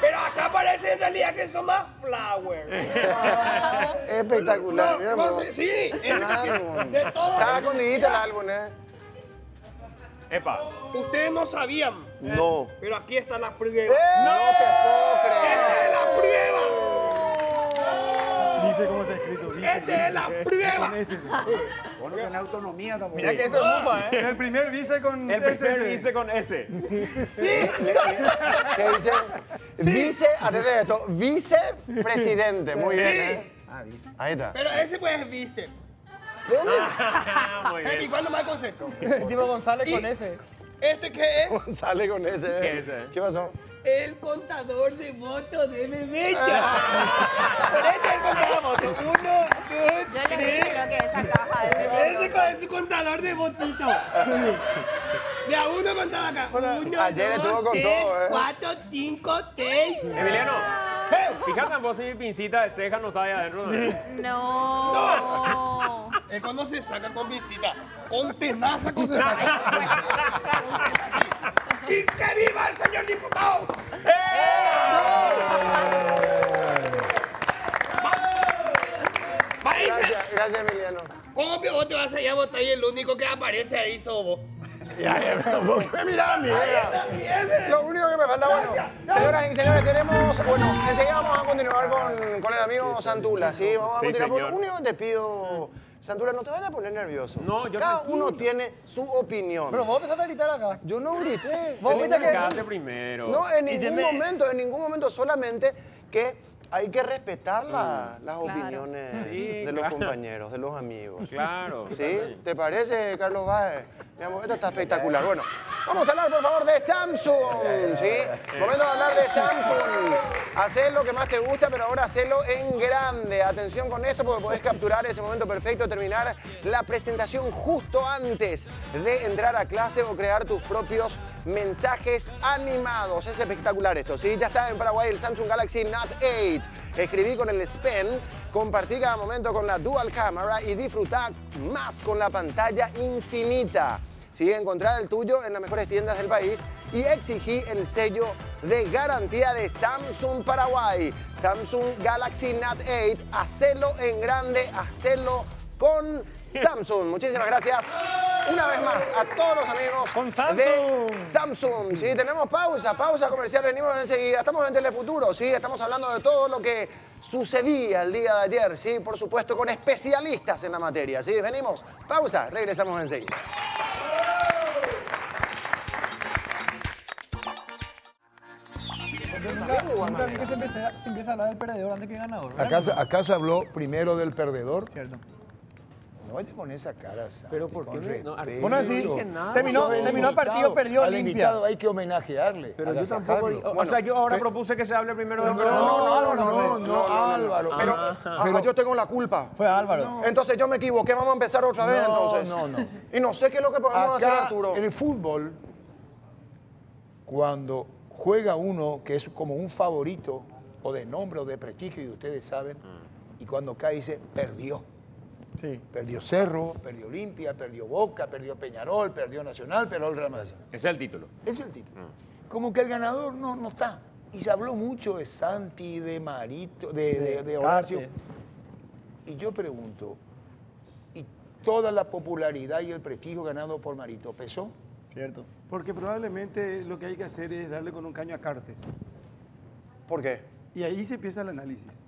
Pero acá parece en realidad que son más flowers. Ah, espectacular. No, no, sí, sí. El álbum. De todo. Estaba escondidito el álbum, ¿eh? Epa. Ustedes no sabían. No. Pero aquí están las pruebas. ¡Eh! No te puedo creer. Esta es la prueba. Dice cómo está escrito. ¡Esta es la prueba! Con la autonomía tampoco. Mira que eso es mufa, ¿eh? El primer dice con S. El primer dice con S. ¡Sí! ¿Qué dice? Vice, atendé esto, vicepresidente. Muy bien, ¿eh? Ah, vice. Ahí está. Pero ese pues es vice. ¿De dónde? Muy bien. Igual nomás el concepto. El tipo González con S. ¿Este qué es? González con S. ¿Qué es? ¿Qué pasó? El contador de votos de Meme. Por este es el contador de votos. Uno, dos, tres. Yo le dije que esa caja de votos. Ese es su contador de votitos. De a uno contaba acá. Uno, ayer dos, con tres, todo, ¿eh? cuatro, cinco, seis. Emiliano, hey, fíjate en vos si mi pincita de ceja no está ahí adentro. No. No. Es cuando se saca con pincita. Con tenaza con se saca. ¡Y que viva el señor diputado! ¡Eh! ¡Eh! Gracias, gracias, Emiliano. ¿Cómo que vos te vas allá a votar y el único que aparece ahí sos vos? Ya, ya, pero vos me mirás, mierda. Lo único que me falta, bueno, señoras y señores, tenemos... Bueno, enseguida vamos a continuar con, con el amigo Santula, ¿sí? Vamos a continuar por lo único que te pido... Santula, no te vayas a poner nervioso. No, yo Cada tranquilo. uno tiene su opinión. Pero vos empezaste a gritar acá. Yo no grité. Vos gritaste primero. No, en ningún momento, en ningún momento, solamente que hay que respetar la, las claro. opiniones sí, de claro. los compañeros, de los amigos. Claro. ¿Sí? ¿Te parece, Carlos Báez? Mi amor, esto está espectacular. Bueno, vamos a hablar, por favor, de Samsung. ¿Sí? Momento de hablar de Samsung. Hacé lo que más te gusta, pero ahora hacelo en grande. Atención con esto, porque podés capturar ese momento perfecto, terminar la presentación justo antes de entrar a clase o crear tus propios mensajes animados. Es espectacular esto, ¿sí? Ya está en Paraguay el Samsung Galaxy Note ocho. Escribí con el S Pen, compartí cada momento con la Dual Camera y disfrutá más con la pantalla infinita. Sí, encontrá el tuyo en las mejores tiendas del país y exigí el sello de garantía de Samsung Paraguay. Samsung Galaxy Note ocho, hacelo en grande, hacelo con Samsung. Muchísimas gracias una vez más a todos los amigos con Samsung. de Samsung. Sí, tenemos pausa, pausa comercial, venimos enseguida. Estamos en Telefuturo, sí, estamos hablando de todo lo que sucedía el día de ayer, sí, por supuesto con especialistas en la materia, sí, venimos, pausa, regresamos enseguida. Nunca vi que se, empecé, se empieza a hablar del perdedor antes que el ganador. Acá, acá se habló primero del perdedor. Cierto. No vayas con esa cara, Santi. Pero ¿por qué no? Bueno, sí, terminó el partido, perdió limpia. Hay que homenajearle. Pero yo tampoco... O sea, yo ahora propuse que se hable primero del perdedor. No, no, no, no, no, Álvaro. Pero yo tengo la culpa. Fue Álvaro. Entonces yo me equivoqué, vamos a empezar otra vez entonces. No, no, no. Y no sé qué es lo que podemos hacer, Arturo. En el fútbol, cuando juega uno que es como un favorito, o de nombre o de prestigio, y ustedes saben, y cuando cae dice, perdió. Sí. Perdió Cerro, perdió Olimpia, perdió Boca, perdió Peñarol, perdió Nacional, perdió el Real Madrid. Ese es el título. Ese es el título. Mm. Como que el ganador no, no está. Y se habló mucho de Santi, de Marito, de, de, de Horacio. Cartes. Y yo pregunto, ¿y toda la popularidad y el prestigio ganado por Marito pesó? Cierto. Porque probablemente lo que hay que hacer es darle con un caño a Cartes. ¿Por qué? Y ahí se empieza el análisis.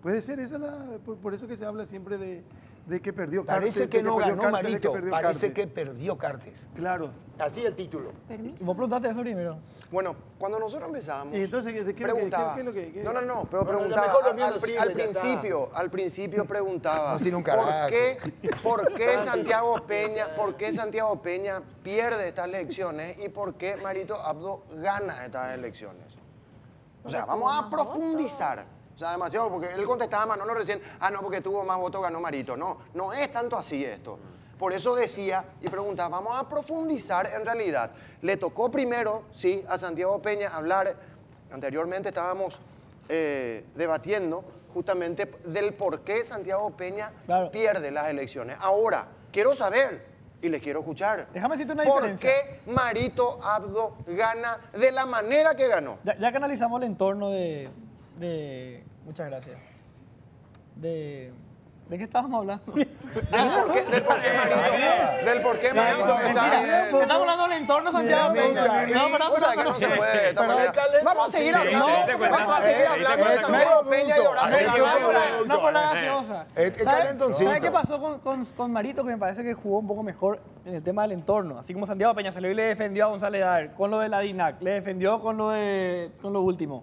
Puede ser, esa la, por, por eso que se habla siempre de, de que perdió Cartes. Parece que no ganó Marito, parece que perdió Cartes. Claro. Así el título. Permiso. Vos preguntaste eso primero. Bueno, cuando nosotros empezamos, entonces, ¿de qué, preguntaba. ¿qué, qué, qué, qué, qué? No, no, no, pero bueno, preguntaba al, al, sí, al, principio, al principio preguntaba no, ¿por, qué, por, qué Santiago Peña, ¿por qué Santiago Peña pierde estas elecciones y por qué Marito Abdo gana estas elecciones? O sea, vamos a profundizar. O sea, demasiado, porque él contestaba a Manolo recién, ah, no, porque tuvo más votos, ganó Marito. No, no es tanto así esto. Por eso decía y preguntaba, vamos a profundizar en realidad. Le tocó primero, sí, a Santiago Peña hablar, anteriormente estábamos eh, debatiendo justamente del por qué Santiago Peña claro. pierde las elecciones. Ahora, quiero saber... Y les quiero escuchar. Déjame decirte una diferencia. ¿Por qué Marito Abdo gana de la manera que ganó? Ya, ya que analizamos el entorno de, de... Muchas gracias. De ¿De qué estábamos hablando? Del por qué, del por qué, Marito. Del por qué, Marito. Estamos hablando del entorno Santiago Peña. No, pero no se puede. Vamos a seguir hablando. Vamos a seguir hablando de Santiago Peña y Horacio. No por la gaseosa. ¿Sabes qué pasó con Marito? Que me parece que jugó un poco mejor en el tema del entorno. Así como Santiago Peña salió y le defendió a González Daher con lo de la D I N A C, le defendió con lo de con lo último.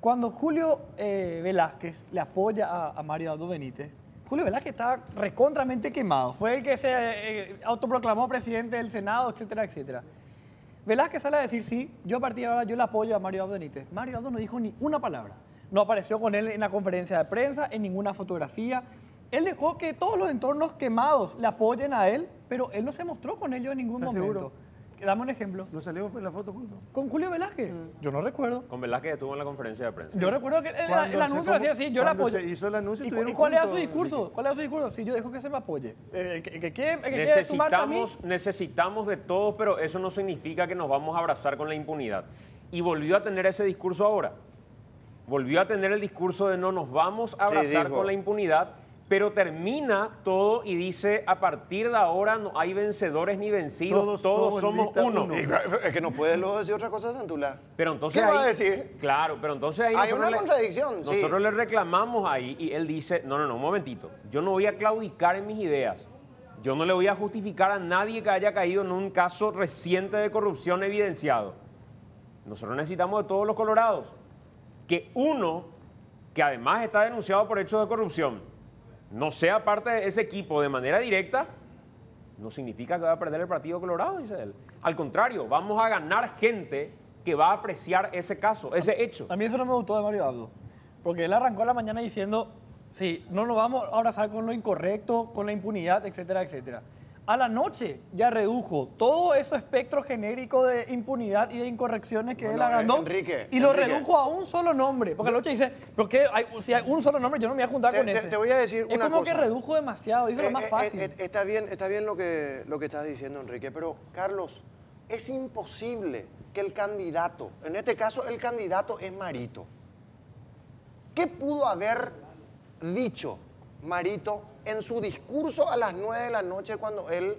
Cuando Julio Velázquez le apoya a Mario Abdo Benítez, Julio Velázquez estaba recontramente quemado. Fue el que se eh, autoproclamó presidente del Senado, etcétera, etcétera. Velázquez sale a decir, sí, yo a partir de ahora yo le apoyo a Mario Abdo Benítez. Mario Abdo no dijo ni una palabra. No apareció con él en la conferencia de prensa, en ninguna fotografía. Él dejó que todos los entornos quemados le apoyen a él, pero él no se mostró con ellos en ningún momento. ¿Seguro? Dame un ejemplo. ¿No salió en la foto junto? ¿Con Julio Velázquez? Mm. Yo no recuerdo. Con Velázquez estuvo en la conferencia de prensa. Yo recuerdo que el, el anuncio hacía así, yo le apoyo. Se hizo el anuncio y, ¿Y cuál era su discurso? ¿Cuál era su discurso? Sí, yo dejo que se me apoye. El que, el que quiere, el que quiere sumarse a mí. Necesitamos de todos, pero eso no significa que nos vamos a abrazar con la impunidad. Y volvió a tener ese discurso ahora. Volvió a tener el discurso de no nos vamos a abrazar sí, con la impunidad, pero termina todo y dice, a partir de ahora no hay vencedores ni vencidos, todos, todos somos, somos uno. uno. Es que no puedes luego decir otra cosa, Santula. Pero entonces ¿qué ahí, va a decir? Claro, pero entonces ahí... Hay una le, contradicción. Nosotros sí. le reclamamos ahí y él dice, no, no, no, un momentito, yo no voy a claudicar en mis ideas. Yo no le voy a justificar a nadie que haya caído en un caso reciente de corrupción evidenciado. Nosotros necesitamos de todos los colorados que uno, que además está denunciado por hechos de corrupción, no sea parte de ese equipo de manera directa, no significa que va a perder el Partido Colorado, dice él. Al contrario, vamos a ganar gente que va a apreciar ese caso, ese hecho. A mí eso no me gustó de Mario Abdo, porque él arrancó a la mañana diciendo, sí, no nos vamos a abrazar con lo incorrecto, con la impunidad, etcétera, etcétera. A la noche ya redujo todo ese espectro genérico de impunidad y de incorrecciones que no, él agrandó no, Enrique, y lo Enrique. redujo a un solo nombre. Porque a la noche dice, ¿pero qué? Hay, si hay un solo nombre yo no me voy a juntar te, con te, ese. Te voy a decir es una como cosa. que redujo demasiado, hizo eh, lo más fácil. Eh, eh, está bien, está bien lo, que, lo que estás diciendo, Enrique, pero Carlos, es imposible que el candidato, en este caso el candidato es Marito. ¿Qué pudo haber dicho Marito en su discurso a las nueve de la noche cuando él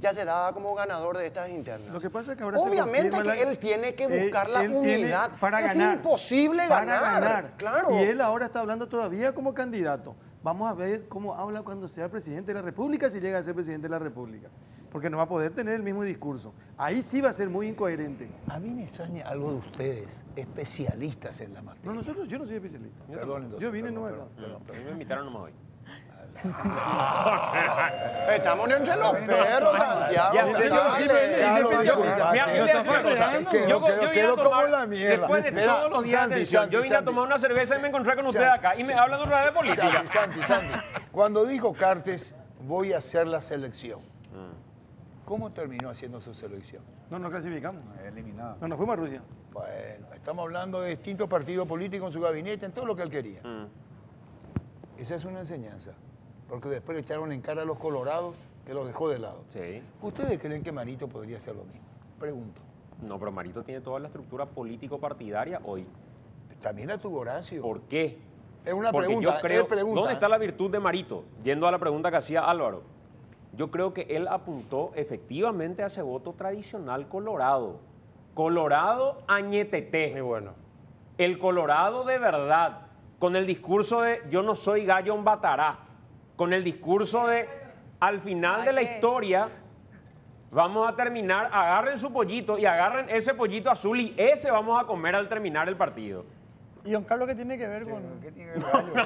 ya se daba como ganador de estas internas? Lo que pasa es que ahora obviamente se que la... él tiene que buscar él, la él unidad. Para es ganar, imposible para ganar. ganar. Claro. Y él ahora está hablando todavía como candidato. Vamos a ver cómo habla cuando sea presidente de la República, si llega a ser presidente de la República. Porque no va a poder tener el mismo discurso. Ahí sí va a ser muy incoherente. A mí me extraña algo de ustedes, especialistas en la materia. No, nosotros, yo no soy especialista. Yo, perdón, entonces, yo vine nueva. Pero me invitaron nomás hoy. Estamos entre los perros, Santiago. Yo vine a tomar, después de todos los días de atención, yo vine a tomar una cerveza y me encontré con usted acá y me hablan de una de política. Santi, Santi, cuando dijo Cartes, voy a hacer la selección, ¿cómo terminó haciendo su selección? No nos clasificamos. Eliminado. No nos fuimos a Rusia. Bueno, estamos hablando de distintos partidos políticos en su gabinete, en todo lo que él quería. Esa es una enseñanza, porque después le echaron en cara a los colorados que los dejó de lado. Sí. ¿Ustedes creen que Marito podría hacer lo mismo? Pregunto. No, pero Marito tiene toda la estructura político-partidaria hoy. También la tuvo Horacio. ¿Por qué? Es una porque pregunta. Yo creo, pregunta. ¿Dónde está la virtud de Marito? Yendo a la pregunta que hacía Álvaro, yo creo que él apuntó efectivamente a ese voto tradicional colorado. Colorado añetete. Muy bueno. El colorado de verdad. Con el discurso de yo no soy gallo en batará, con el discurso de al final de la historia vamos a terminar, agarren su pollito y agarren ese pollito azul y ese vamos a comer al terminar el partido. ¿Y don Carlos qué tiene que ver con...? Sí, ¿qué tiene que ver con...? No, no,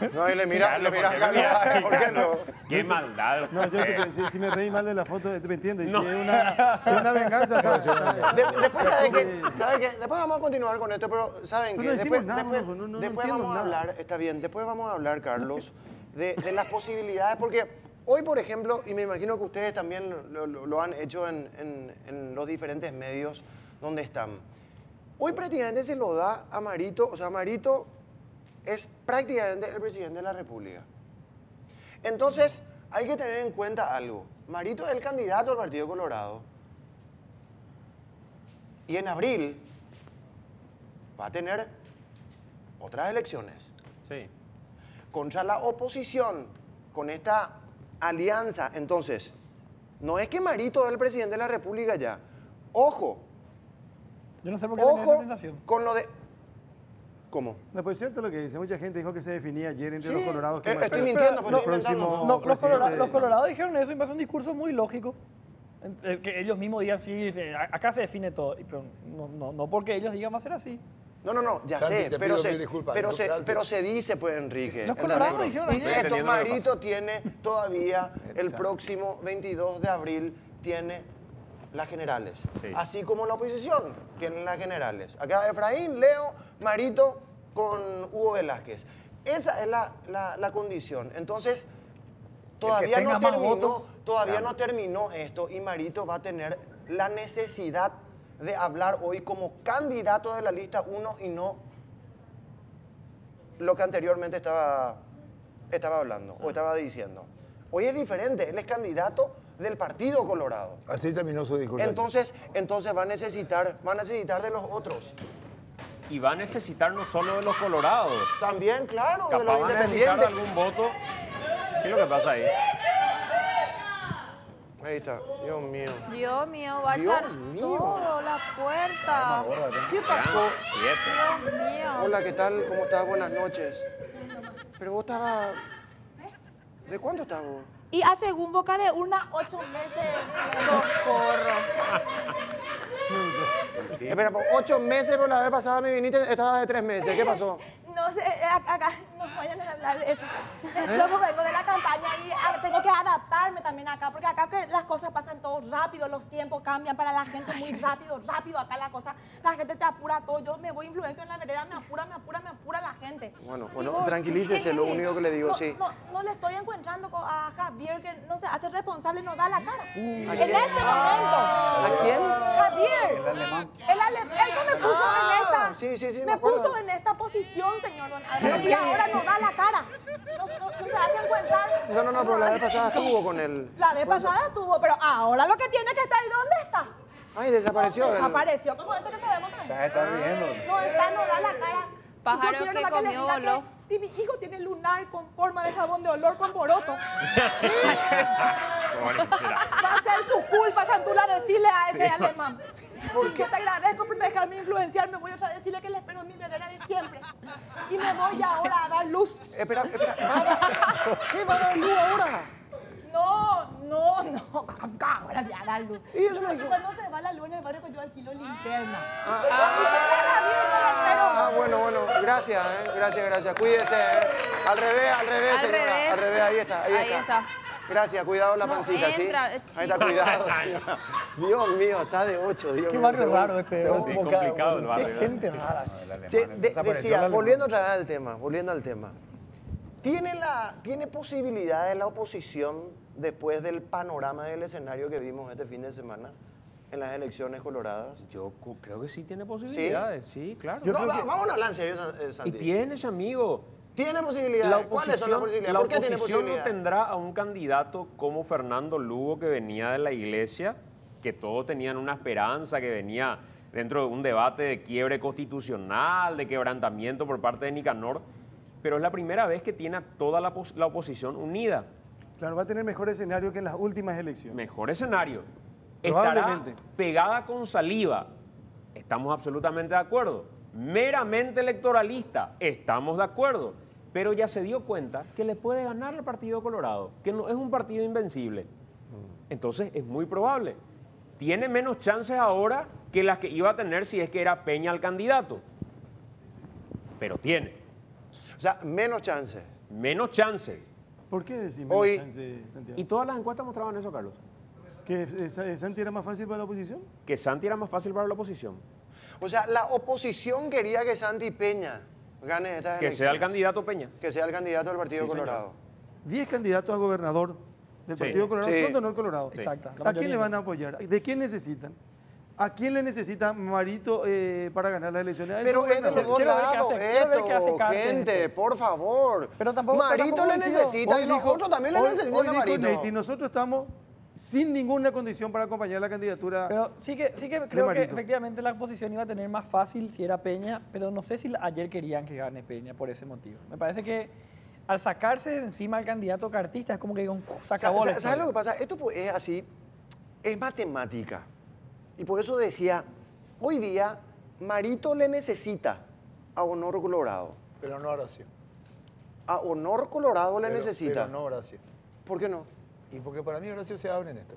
no. No, y le miras, le miras, Carlos, ¿por qué no? Qué maldad. No, yo te, si, si me reí mal de la foto, te entiendo. Y no. si, es una, si es una venganza... No, está, está, está. De, después, ¿saben qué? ¿Sabe qué? Después vamos a continuar con esto, pero ¿saben qué? Después, no, después, no, no, no después vamos nada. a hablar, está bien, después vamos a hablar, Carlos, de, de las posibilidades, porque... Hoy, por ejemplo, y me imagino que ustedes también lo, lo, lo han hecho en, en, en los diferentes medios donde están... Hoy prácticamente se lo da a Marito, o sea, Marito es prácticamente el presidente de la República. Entonces, hay que tener en cuenta algo. Marito es el candidato del Partido Colorado. Y en abril va a tener otras elecciones. Sí. contra la oposición con esta alianza. Entonces, no es que Marito es el presidente de la República ya. Ojo. Yo no sé por qué tenía esa sensación. Con lo de... ¿Cómo? No, pues es cierto lo que dice. Mucha gente dijo que se definía ayer entre sí. los colorados. Que eh, estoy mintiendo, pero, pero, no, estoy no, no, los, colora, los colorados dijeron eso y pasó un discurso muy lógico. Que ellos mismos digan, sí, acá se define todo. Pero no, no, no porque ellos digan va a ser así. No, no, no, ya Santi, sé, pero se, disculpa, pero, se, pero se dice, pues, Enrique. Los colorados dijeron ayer. Y esto Marito tiene todavía, el próximo veintidós de abril, tiene las generales. Sí. Así como la oposición tiene las generales. Acá Efraín, Leo, Marito con Hugo Velázquez. Esa es la, la, la condición. Entonces, todavía, no terminó, votos, todavía no terminó esto y Marito va a tener la necesidad de hablar hoy como candidato de la lista uno y no lo que anteriormente estaba, estaba hablando ah. o estaba diciendo. Hoy es diferente, él es candidato del Partido Colorado. Así terminó su discurso. Entonces, entonces va a necesitar, va a necesitar de los otros. Y va a necesitar no solo de los colorados. También, claro, de los independientes. Va a necesitar algún voto. ¿Qué es lo que pasa ahí? Ahí está, Dios mío. Dios mío, va a echar todo, la puerta. ¿Qué pasó? Dios mío. Hola, ¿qué tal? ¿Cómo estás? Buenas noches. Pero vos estabas... ¿De cuánto estabas vos? Y a según boca de una, ocho meses. Socorro. Sí. Espera, ocho meses por la vez pasada me viniste, estaba de tres meses. ¿Qué pasó? No sé, acá no vayan a hablar de eso. ¿Eh? Luego vengo de la campaña y tengo que adaptarme también acá, porque acá las cosas pasan todo rápido, los tiempos cambian para la gente muy rápido, rápido acá la cosa, la gente te apura todo. Yo me voy influencio en la vereda, me apura, me apura, me apura la gente. Bueno, digo, bueno, tranquilícese, lo único que le digo, no, sí. No, no le estoy encontrando a Javier, que no se hace responsable, no da la cara. Uh, en este momento. ¿A quién? Javier. El alemán. El alemán, él que me puso ah, en esta. Sí, sí, sí, me, me puso en esta posición, señor don Álvaro, y ahora nos da la cara. No, no, no se hace encontrar. No, no, no, pero la vez pasada estuvo con él. La vez pasada estuvo, pero ahora lo que tiene que estar, ¿y dónde está? Ay, desapareció. No, desapareció, el... como eso que sabemos también. Está, está viendo. No, está, no da la cara. Pájaro yo quiero que comió que olor. Que, si mi hijo tiene lunar con forma de jabón de olor con poroto. Va a ser tu culpa, Santula, decirle a ese sí, alemán. Porque te agradezco por dejarme influenciar. Me voy otra vez a decirle que le espero en mi vereda de siempre. Y me voy ahora a dar luz. Espera, espera. ¿Qué va a dar luz ahora? No, no, no. Ahora voy a dar luz. ¿Y eso no, no cuando se va la luz en el barrio que yo alquilo linterna. Ah, ah, ah bueno, bueno. Gracias, eh. Gracias, gracias. Cuídese. Eh. Al revés, al revés, al señora. Revés. Al revés, ahí está, ahí, ahí está. está. Gracias, cuidado la no, pancita, entra, ¿sí? Chico. Ahí está, cuidado, señora. Dios mío, está de ocho, Dios mío. Qué barrio raro este. Es complicado el barrio. Qué gente rara. Che, de, decía, volviendo otra vez al tema, volviendo al tema. ¿Tiene, la, ¿Tiene posibilidades la oposición después del panorama del escenario que vimos este fin de semana en las elecciones coloradas? Yo creo que sí tiene posibilidades, sí, sí claro. Yo no, va, que... Vamos a hablar en serio, Santi. Y tienes, amigo... ¿Tiene posibilidades? ¿Cuáles son las posibilidades? La oposición, ¿Por qué tiene posibilidades? No tendrá a un candidato como Fernando Lugo, que venía de la Iglesia, que todos tenían una esperanza, que venía dentro de un debate de quiebre constitucional, de quebrantamiento por parte de Nicanor, pero es la primera vez que tiene a toda la, opos la oposición unida. Claro, va a tener mejor escenario que en las últimas elecciones. Mejor escenario. Estará pegada con saliva. Estamos absolutamente de acuerdo. Meramente electoralista. Estamos de acuerdo. Pero ya se dio cuenta que le puede ganar al Partido Colorado, que no es un partido invencible. Entonces es muy probable. Tiene menos chances ahora que las que iba a tener si es que era Peña el candidato. Pero tiene. O sea, menos chances. Menos chances. ¿Por qué decimos menos chances, Santiago? Y todas las encuestas mostraban eso, Carlos. ¿Que eh, Santi era más fácil para la oposición? Que Santi era más fácil para la oposición. O sea, la oposición quería que Santi Peña... Gane estas que elecciones. Sea el candidato Peña. Que sea el candidato del Partido sí, Colorado. Diez candidatos a gobernador del sí. Partido Colorado sí. son de Honor Colorado. Sí. Exacto. ¿A quién le van a apoyar? ¿De quién necesitan? ¿A quién le necesita Marito eh, para ganar las elecciones? Pero es de los dos lados esto, gente, por favor. Pero tampoco, Marito tampoco le necesita y nosotros también le necesitamos a Marito. Nate, y nosotros estamos... sin ninguna condición para acompañar la candidatura. Pero sí que, sí que creo que efectivamente la oposición iba a tener más fácil si era Peña, pero no sé si ayer querían que gane Peña por ese motivo. Me parece que al sacarse de encima al candidato cartista, es como que digan, se acabó. ¿Sabes sabe lo que pasa? Esto es así, es matemática. Y por eso decía, hoy día Marito le necesita a Honor Colorado. Pero no a Horacio. A Honor Colorado le pero, necesita. Pero no a Horacio. ¿Por qué no? Y porque para mí Horacio se abre en esto.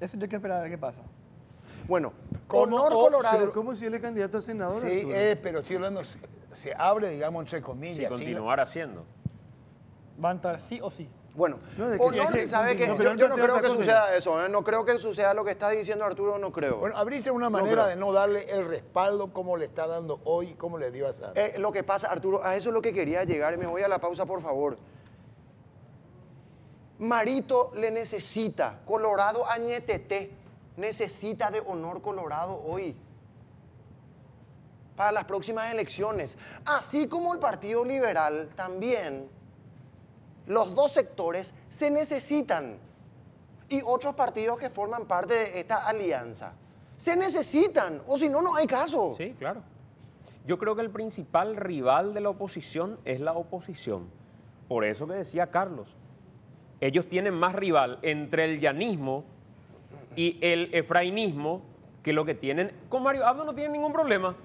Eso yo quiero esperar a ver qué pasa. Bueno, Honor Colorado... ¿Cómo si él es candidato a senador? Sí, eh, pero estoy hablando... Se abre, digamos, entre comillas. Si continuar ¿sí? haciendo. ¿Van a estar sí o sí? Bueno, no, de que Honor, que, ¿sabes qué? No, yo, yo no creo que suceda eso, ¿eh? No creo que suceda lo que está diciendo Arturo, no creo. Bueno, abrirse una manera no de no darle el respaldo como le está dando hoy, como le dio a Santi. Eh, lo que pasa, Arturo, a eso es lo que quería llegar. Me voy a la pausa, por favor. Marito le necesita. Colorado Añetete necesita de Honor Colorado hoy. Para las próximas elecciones. Así como el Partido Liberal también. Los dos sectores se necesitan. Y otros partidos que forman parte de esta alianza. Se necesitan, o si no, no hay caso. Sí, claro. Yo creo que el principal rival de la oposición es la oposición. Por eso que decía Carlos. Ellos tienen más rival entre el llanismo y el efrainismo que lo que tienen. Con Mario Abdo no tienen ningún problema.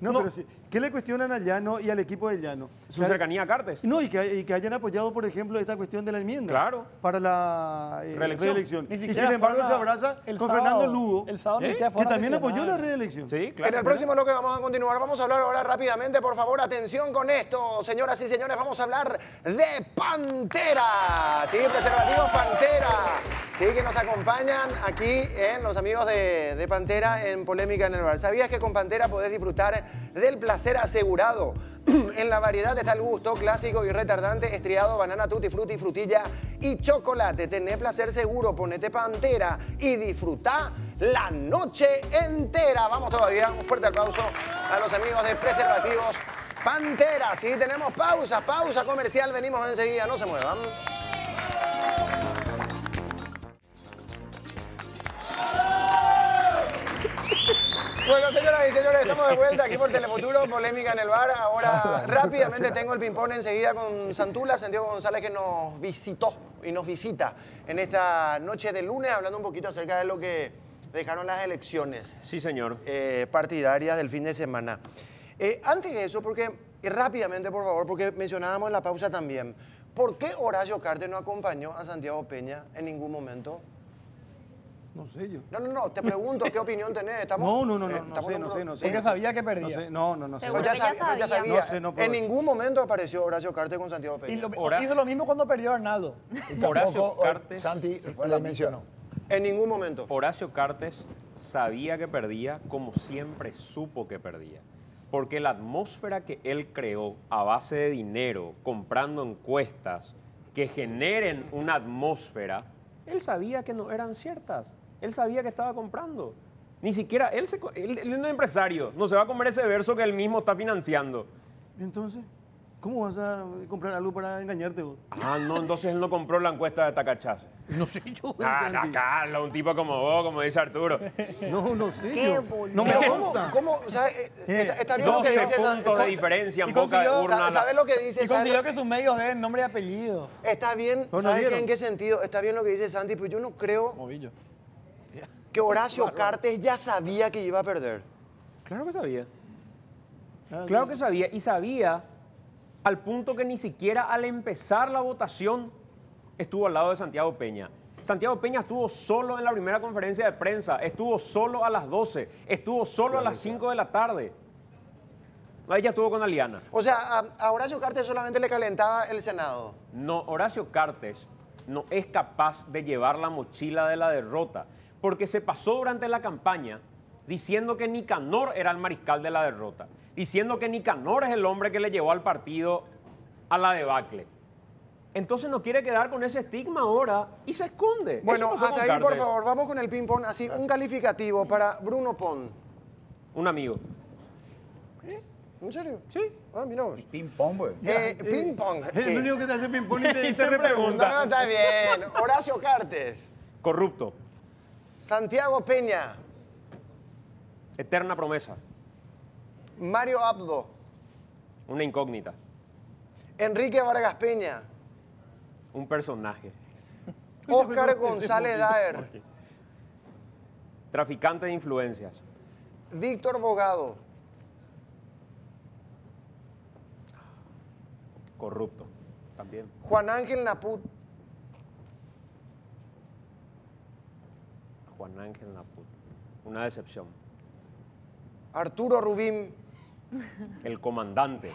No, no, pero sí. ¿Qué le cuestionan al Llano y al equipo del Llano? Su cercanía a Cartes. No, y que, y que hayan apoyado, por ejemplo, esta cuestión de la enmienda. Claro. Para la eh, reelección. reelección. Y sin embargo se abraza con sábado, Fernando Lugo, el sábado ¿eh? que también apoyó la reelección. Sí, claro. En el próximo bloque vamos a continuar. Vamos a hablar ahora rápidamente, por favor, atención con esto. Señoras y señores, vamos a hablar de Pantera. Sí, preservativos Pantera. Sí, que nos acompañan aquí, eh, los amigos de, de Pantera en Polémica en el Bar. ¿Sabías que con Pantera podés disfrutar del placer asegurado? En la variedad está el gusto clásico y retardante, estriado, banana, tutti frutti, frutilla y chocolate. Tené placer seguro, ponete Pantera y disfruta la noche entera. Vamos todavía, un fuerte aplauso a los amigos de Preservativos Pantera. Sí, tenemos pausa, pausa comercial, venimos enseguida, no se muevan. Bueno, señoras y señores, estamos de vuelta aquí por Telefuturo, Polémica en el Bar. Ahora rápidamente tengo el ping-pong enseguida con Santula, Santiago González, que nos visitó y nos visita en esta noche de lunes, hablando un poquito acerca de lo que dejaron las elecciones. Sí, señor. Eh, partidarias del fin de semana. Eh, antes de eso, porque rápidamente, por favor, porque mencionábamos en la pausa también, ¿por qué Horacio Cartes no acompañó a Santiago Peña en ningún momento? No sé yo. No, no, no, te pregunto qué opinión tenés. Estamos, no, no, no, no, eh, no, sé, no sé, no sé. Porque sabía que perdía. No, sé, no, no, no sé. Pero ya, sab, ya sabía. Ya sabía. No sé, no en ningún momento apareció Horacio Cartes con Santiago Peña. Y lo, Hora... hizo lo mismo cuando perdió a Arnaldo. Horacio Cartes... Santi la mencionó. En ningún momento. Horacio Cartes sabía que perdía como siempre supo que perdía. Porque la atmósfera que él creó a base de dinero, comprando encuestas, que generen una atmósfera, él sabía que no eran ciertas. Él sabía que estaba comprando. Ni siquiera, él, se, él, él es un empresario, no se va a comer ese verso que él mismo está financiando. Entonces, ¿cómo vas a comprar algo para engañarte vos? Ah, no, entonces él no compró la encuesta de Tacachazo. No sé yo. Ah, no, Carlos, un tipo como vos, como dice Arturo. No, no sé yo. No me gusta. ¿Cómo? ¿Cómo? O sea, está bien lo que dice. doce puntos de diferencia en poca urna. ¿Sabes lo que dice? Y consiguió que sus medios den nombre y apellido. Está bien, ¿sabes en qué sentido? Está bien lo que dice Santi, pues yo no creo... Movillo. Que Horacio claro. Cartes ya sabía que iba a perder. Claro que sabía. Claro, claro que sabía. Y sabía al punto que ni siquiera al empezar la votación estuvo al lado de Santiago Peña. Santiago Peña estuvo solo en la primera conferencia de prensa, estuvo solo a las doce, estuvo solo claro, a las cinco de la tarde. Ahí ya estuvo con Aliana. O sea, a, a Horacio Cartes solamente le calentaba el Senado. No, Horacio Cartes no es capaz de llevar la mochila de la derrota. Porque se pasó durante la campaña diciendo que Nicanor era el mariscal de la derrota, diciendo que Nicanor es el hombre que le llevó al partido a la debacle. Entonces no quiere quedar con ese estigma ahora y se esconde. Bueno, hasta ahí, por favor, vamos con el ping-pong. Así, gracias. Un calificativo para Bruno Pon. Un amigo. ¿Eh? ¿En serio? Sí. Ah, mira vos. Ping-pong, güey. Eh, eh, ping-pong. Es sí. el único que te hace ping-pong y te, te, te repregunta. No, está bien. Horacio Cartes. Corrupto. Santiago Peña. Eterna promesa. Mario Abdo. Una incógnita. Enrique Vargas Peña. Un personaje. Óscar González Daher. Traficante de influencias. Víctor Bogado. Corrupto, también. Juan Ángel Naput. Juan Ángel Naput. Una decepción. Arturo Rubín. El comandante.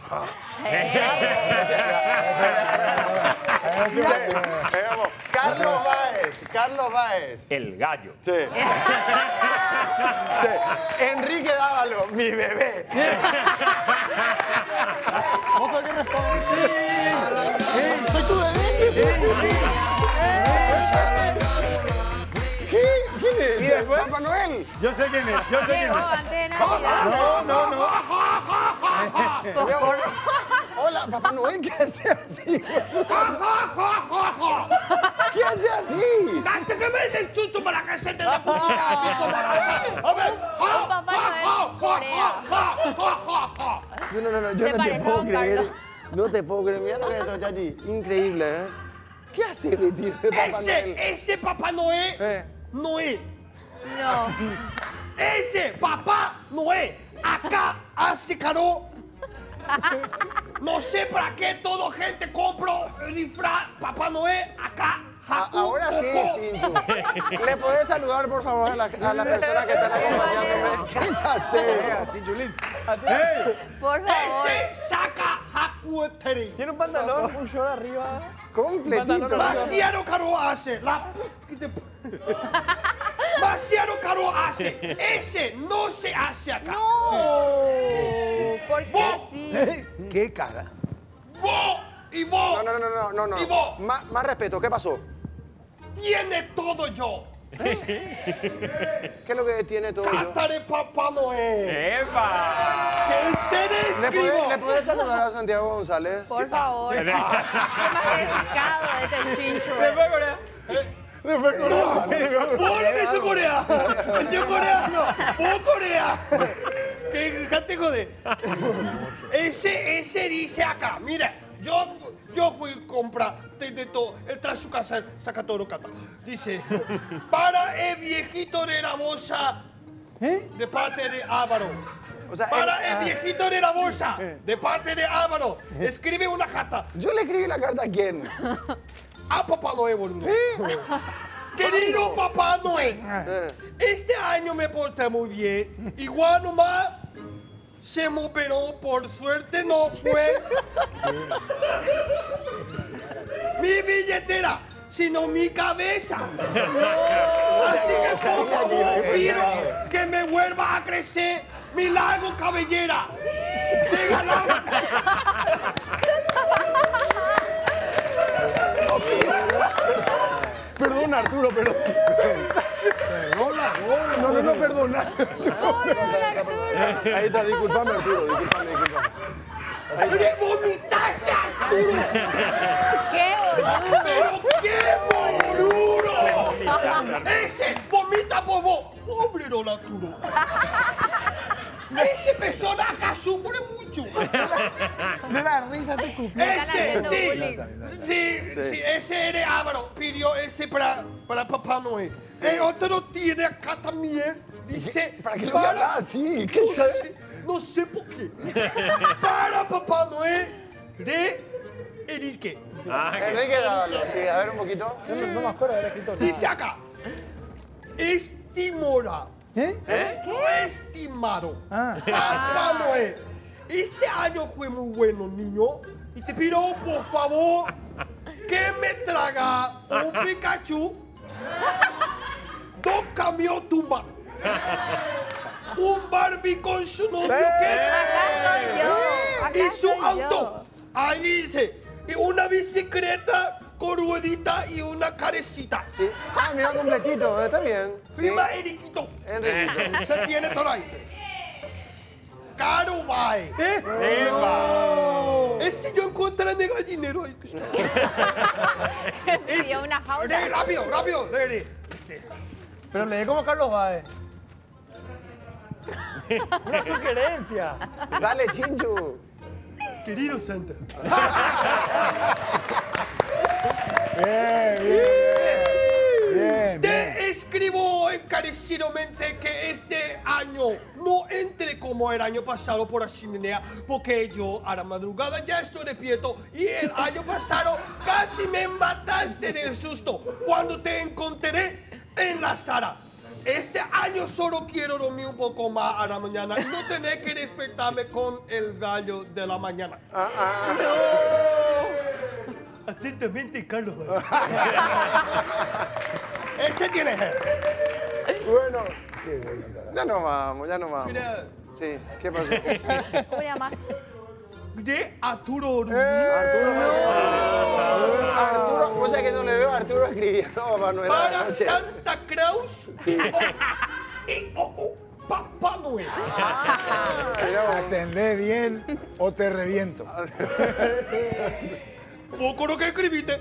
Carlos Báez, Carlos Báez. El gallo. Sí. Sí. Enrique Dávalo, mi bebé. ¿Vos sabés qué respondes? Sí. Soy tu bebé. ¿Quién es? ¿Papá Noel? Yo sé quién es, yo sé quién es. Antes de Navidad. No, no, no. Socorro. Hola, Papá Noel, ¿qué hace así? ¿Qué hace así? ¡Hasta que me den chuto para que se te la puta! ¡A ver! ¡Papá Noel! No, no, no, yo no te puedo creer. No te puedo creer. Mira lo que es esto, Chachi. Increíble, ¿eh? ¿Qué hace de ti, Papá Noel? Ese Papá Noel... Noé. No. Ese papá Noé. Acá hace calor. No sé para qué toda gente compra el disfraz Papá Noé acá. A, ahora sí, Chinchu. ¿Le podés saludar, por favor, a la, a la persona que está acompañándome? ¿Qué haces, Chinchulín? ¡Ey! Por favor. Ese saca Hakueteri. Tiene un pantalón, un short arriba. Completito. Demasiado caro hace. La puta que te... Demasiado caro hace. Ese no se hace acá. No. Sí. ¿Por qué así? ¿Eh? ¿Qué cara? ¡Vos! Y vos. No, no, no, no, no. Y vos. Ma, más respeto, ¿qué pasó? Tiene todo yo. ¿Eh? ¿Qué es lo que tiene todo Cátare yo? ¡Cántale Papá Noel! ¡Epa! ¡Que ustedes escribo! ¿Le podés saludar a Santiago González? Por favor. ¡Qué más dedicado este chincho! ¿Le fue Corea? ¡Le fue Corea! ¡Vos no ves Corea! ¡Yo coreano! ¡Vos Corea! ¡Qué gente jode! Ese, ese dice acá, mira. Yo, yo fui a comprar de, de todo, tras su casa, saca todo lo cata. Dice, para el viejito de la bolsa, ¿eh? De parte de Álvaro. O sea, para el, el viejito de la bolsa, eh. de parte de Álvaro, eh. escribe una carta. ¿Yo le escribí la carta a quién? A Papá Noel, boludo. ¿Eh? Querido Ay, no. Papá Noel, eh. este año me porté muy bien, igual nomás... Se moveró, por suerte no fue mi billetera, sino mi cabeza. No, así que por favor quiero que me vuelva a crecer mi largo cabellera. Perdón, Arturo, pero... Hola, hola. No, no, no, perdona. Ahí está, disculpame, Arturo, disculpame, disculpame. ¡Le vomitaste, Arturo! ¡Qué boludo! ¡Pero qué boludo! ¡Ese vomita por vos! ¡Pobre don Arturo! Ese persona acá sufre mucho. De la risa te escupé. Ese, sí, sí, sí, ese eres Álvaro. Pidió ese para, para Papá Noel. El otro tiene acá también. Dice, ¿para qué lo voy a hablar así? ¿Qué no, sé, no sé por qué. Para Papá Noel de Enrique. Ah, Enrique, Dávalo. Sí, a ver un poquito. Mm. No, no me acuerdo del escritor. Dice acá. Estimora. ¿Eh? ¿Eh? ¿Qué? Estimado. Ah. Papá Noel, este año fue muy bueno, niño. Y te pido, por favor, que me traga un Pikachu, dos camiones Tumba, un Barbie con su novio, ¡Eh! que... y su auto. Ahí dice, y una bicicleta con ruedita y una carecita. Sí. Ah, mira, completito, está bien. Prima sí. Enriquito. Enriquito. Se tiene todo ahí. Caro Bae. ¿Eh? ¡Eva! Ese yo encontré en el gallinero ahí. Pidió una jaula. Sí, rápido, rápido. Sí. Pero le di como Carlos Bae. Una sugerencia. Dale, Chinchu. Querido Santa. Bien, bien, bien, bien. Te escribo encarecidamente que este año no entre como el año pasado por la chimenea, porque yo a la madrugada ya estoy de pieto y el año pasado casi me mataste del susto cuando te encontré en la sala. Este año solo quiero dormir un poco más a la mañana y no tener que despertarme con el gallo de la mañana. Ah, ah, no. Atentamente, Carlos. Ese tiene jefe. Bueno. Qué bueno. Ya nos vamos, ya nos vamos. Mira. Sí, ¿qué pasó? Voy a más. De Arturo. Eh, Arturo, Arturo, Arturo, cosa que no le veo a Arturo escribiendo a Manuel. Para Santa Claus sí. y o, o, Papá Noel. Ah, atendé bien o te reviento. Poco lo que escribiste.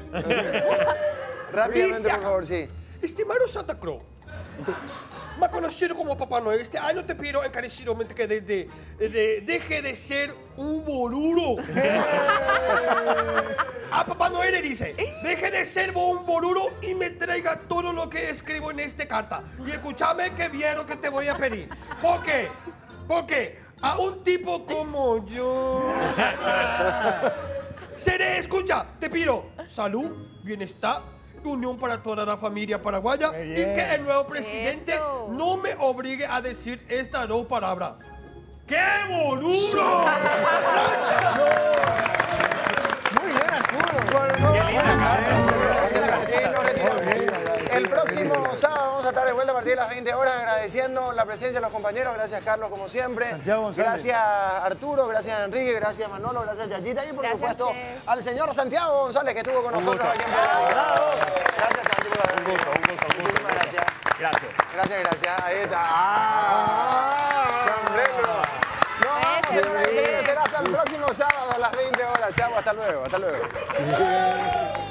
Rápidamente, por favor, sí. Estimado Santa Claus. Más conocido como Papá Noel, este año te pido encarecidamente que de, de, de, deje de ser un boludo. A Papá Noel le dice, deje de ser un boludo y me traiga todo lo que escribo en esta carta. Y escúchame que bien lo que te voy a pedir. ¿Por qué? Porque a un tipo como yo... Se le escucha, te pido salud, bienestar, unión para toda la familia paraguaya y que el nuevo presidente Eso. no me obligue a decir estas dos palabras. ¡Qué boludo! Muy bien, Arturo. El próximo sábado vamos a estar de vuelta a partir de las veinte horas agradeciendo la presencia de los compañeros. Gracias, Carlos, como siempre. Gracias, Arturo. Gracias, Enrique. Gracias, Manolo. Gracias, Yachita. Y, por gracias, supuesto, Chef. al señor Santiago González, que estuvo con un nosotros gusto. aquí en Colorado. Gracias, Santiago. Un gusto, un gusto, un gusto. Gracias. Gracias. Gracias, gracias. Ahí está. ¡Ah! ¡Tan negro! Nos vamos, señoras y señores. Será hasta el próximo sábado a las veinte horas. Chau, hasta luego. Hasta luego.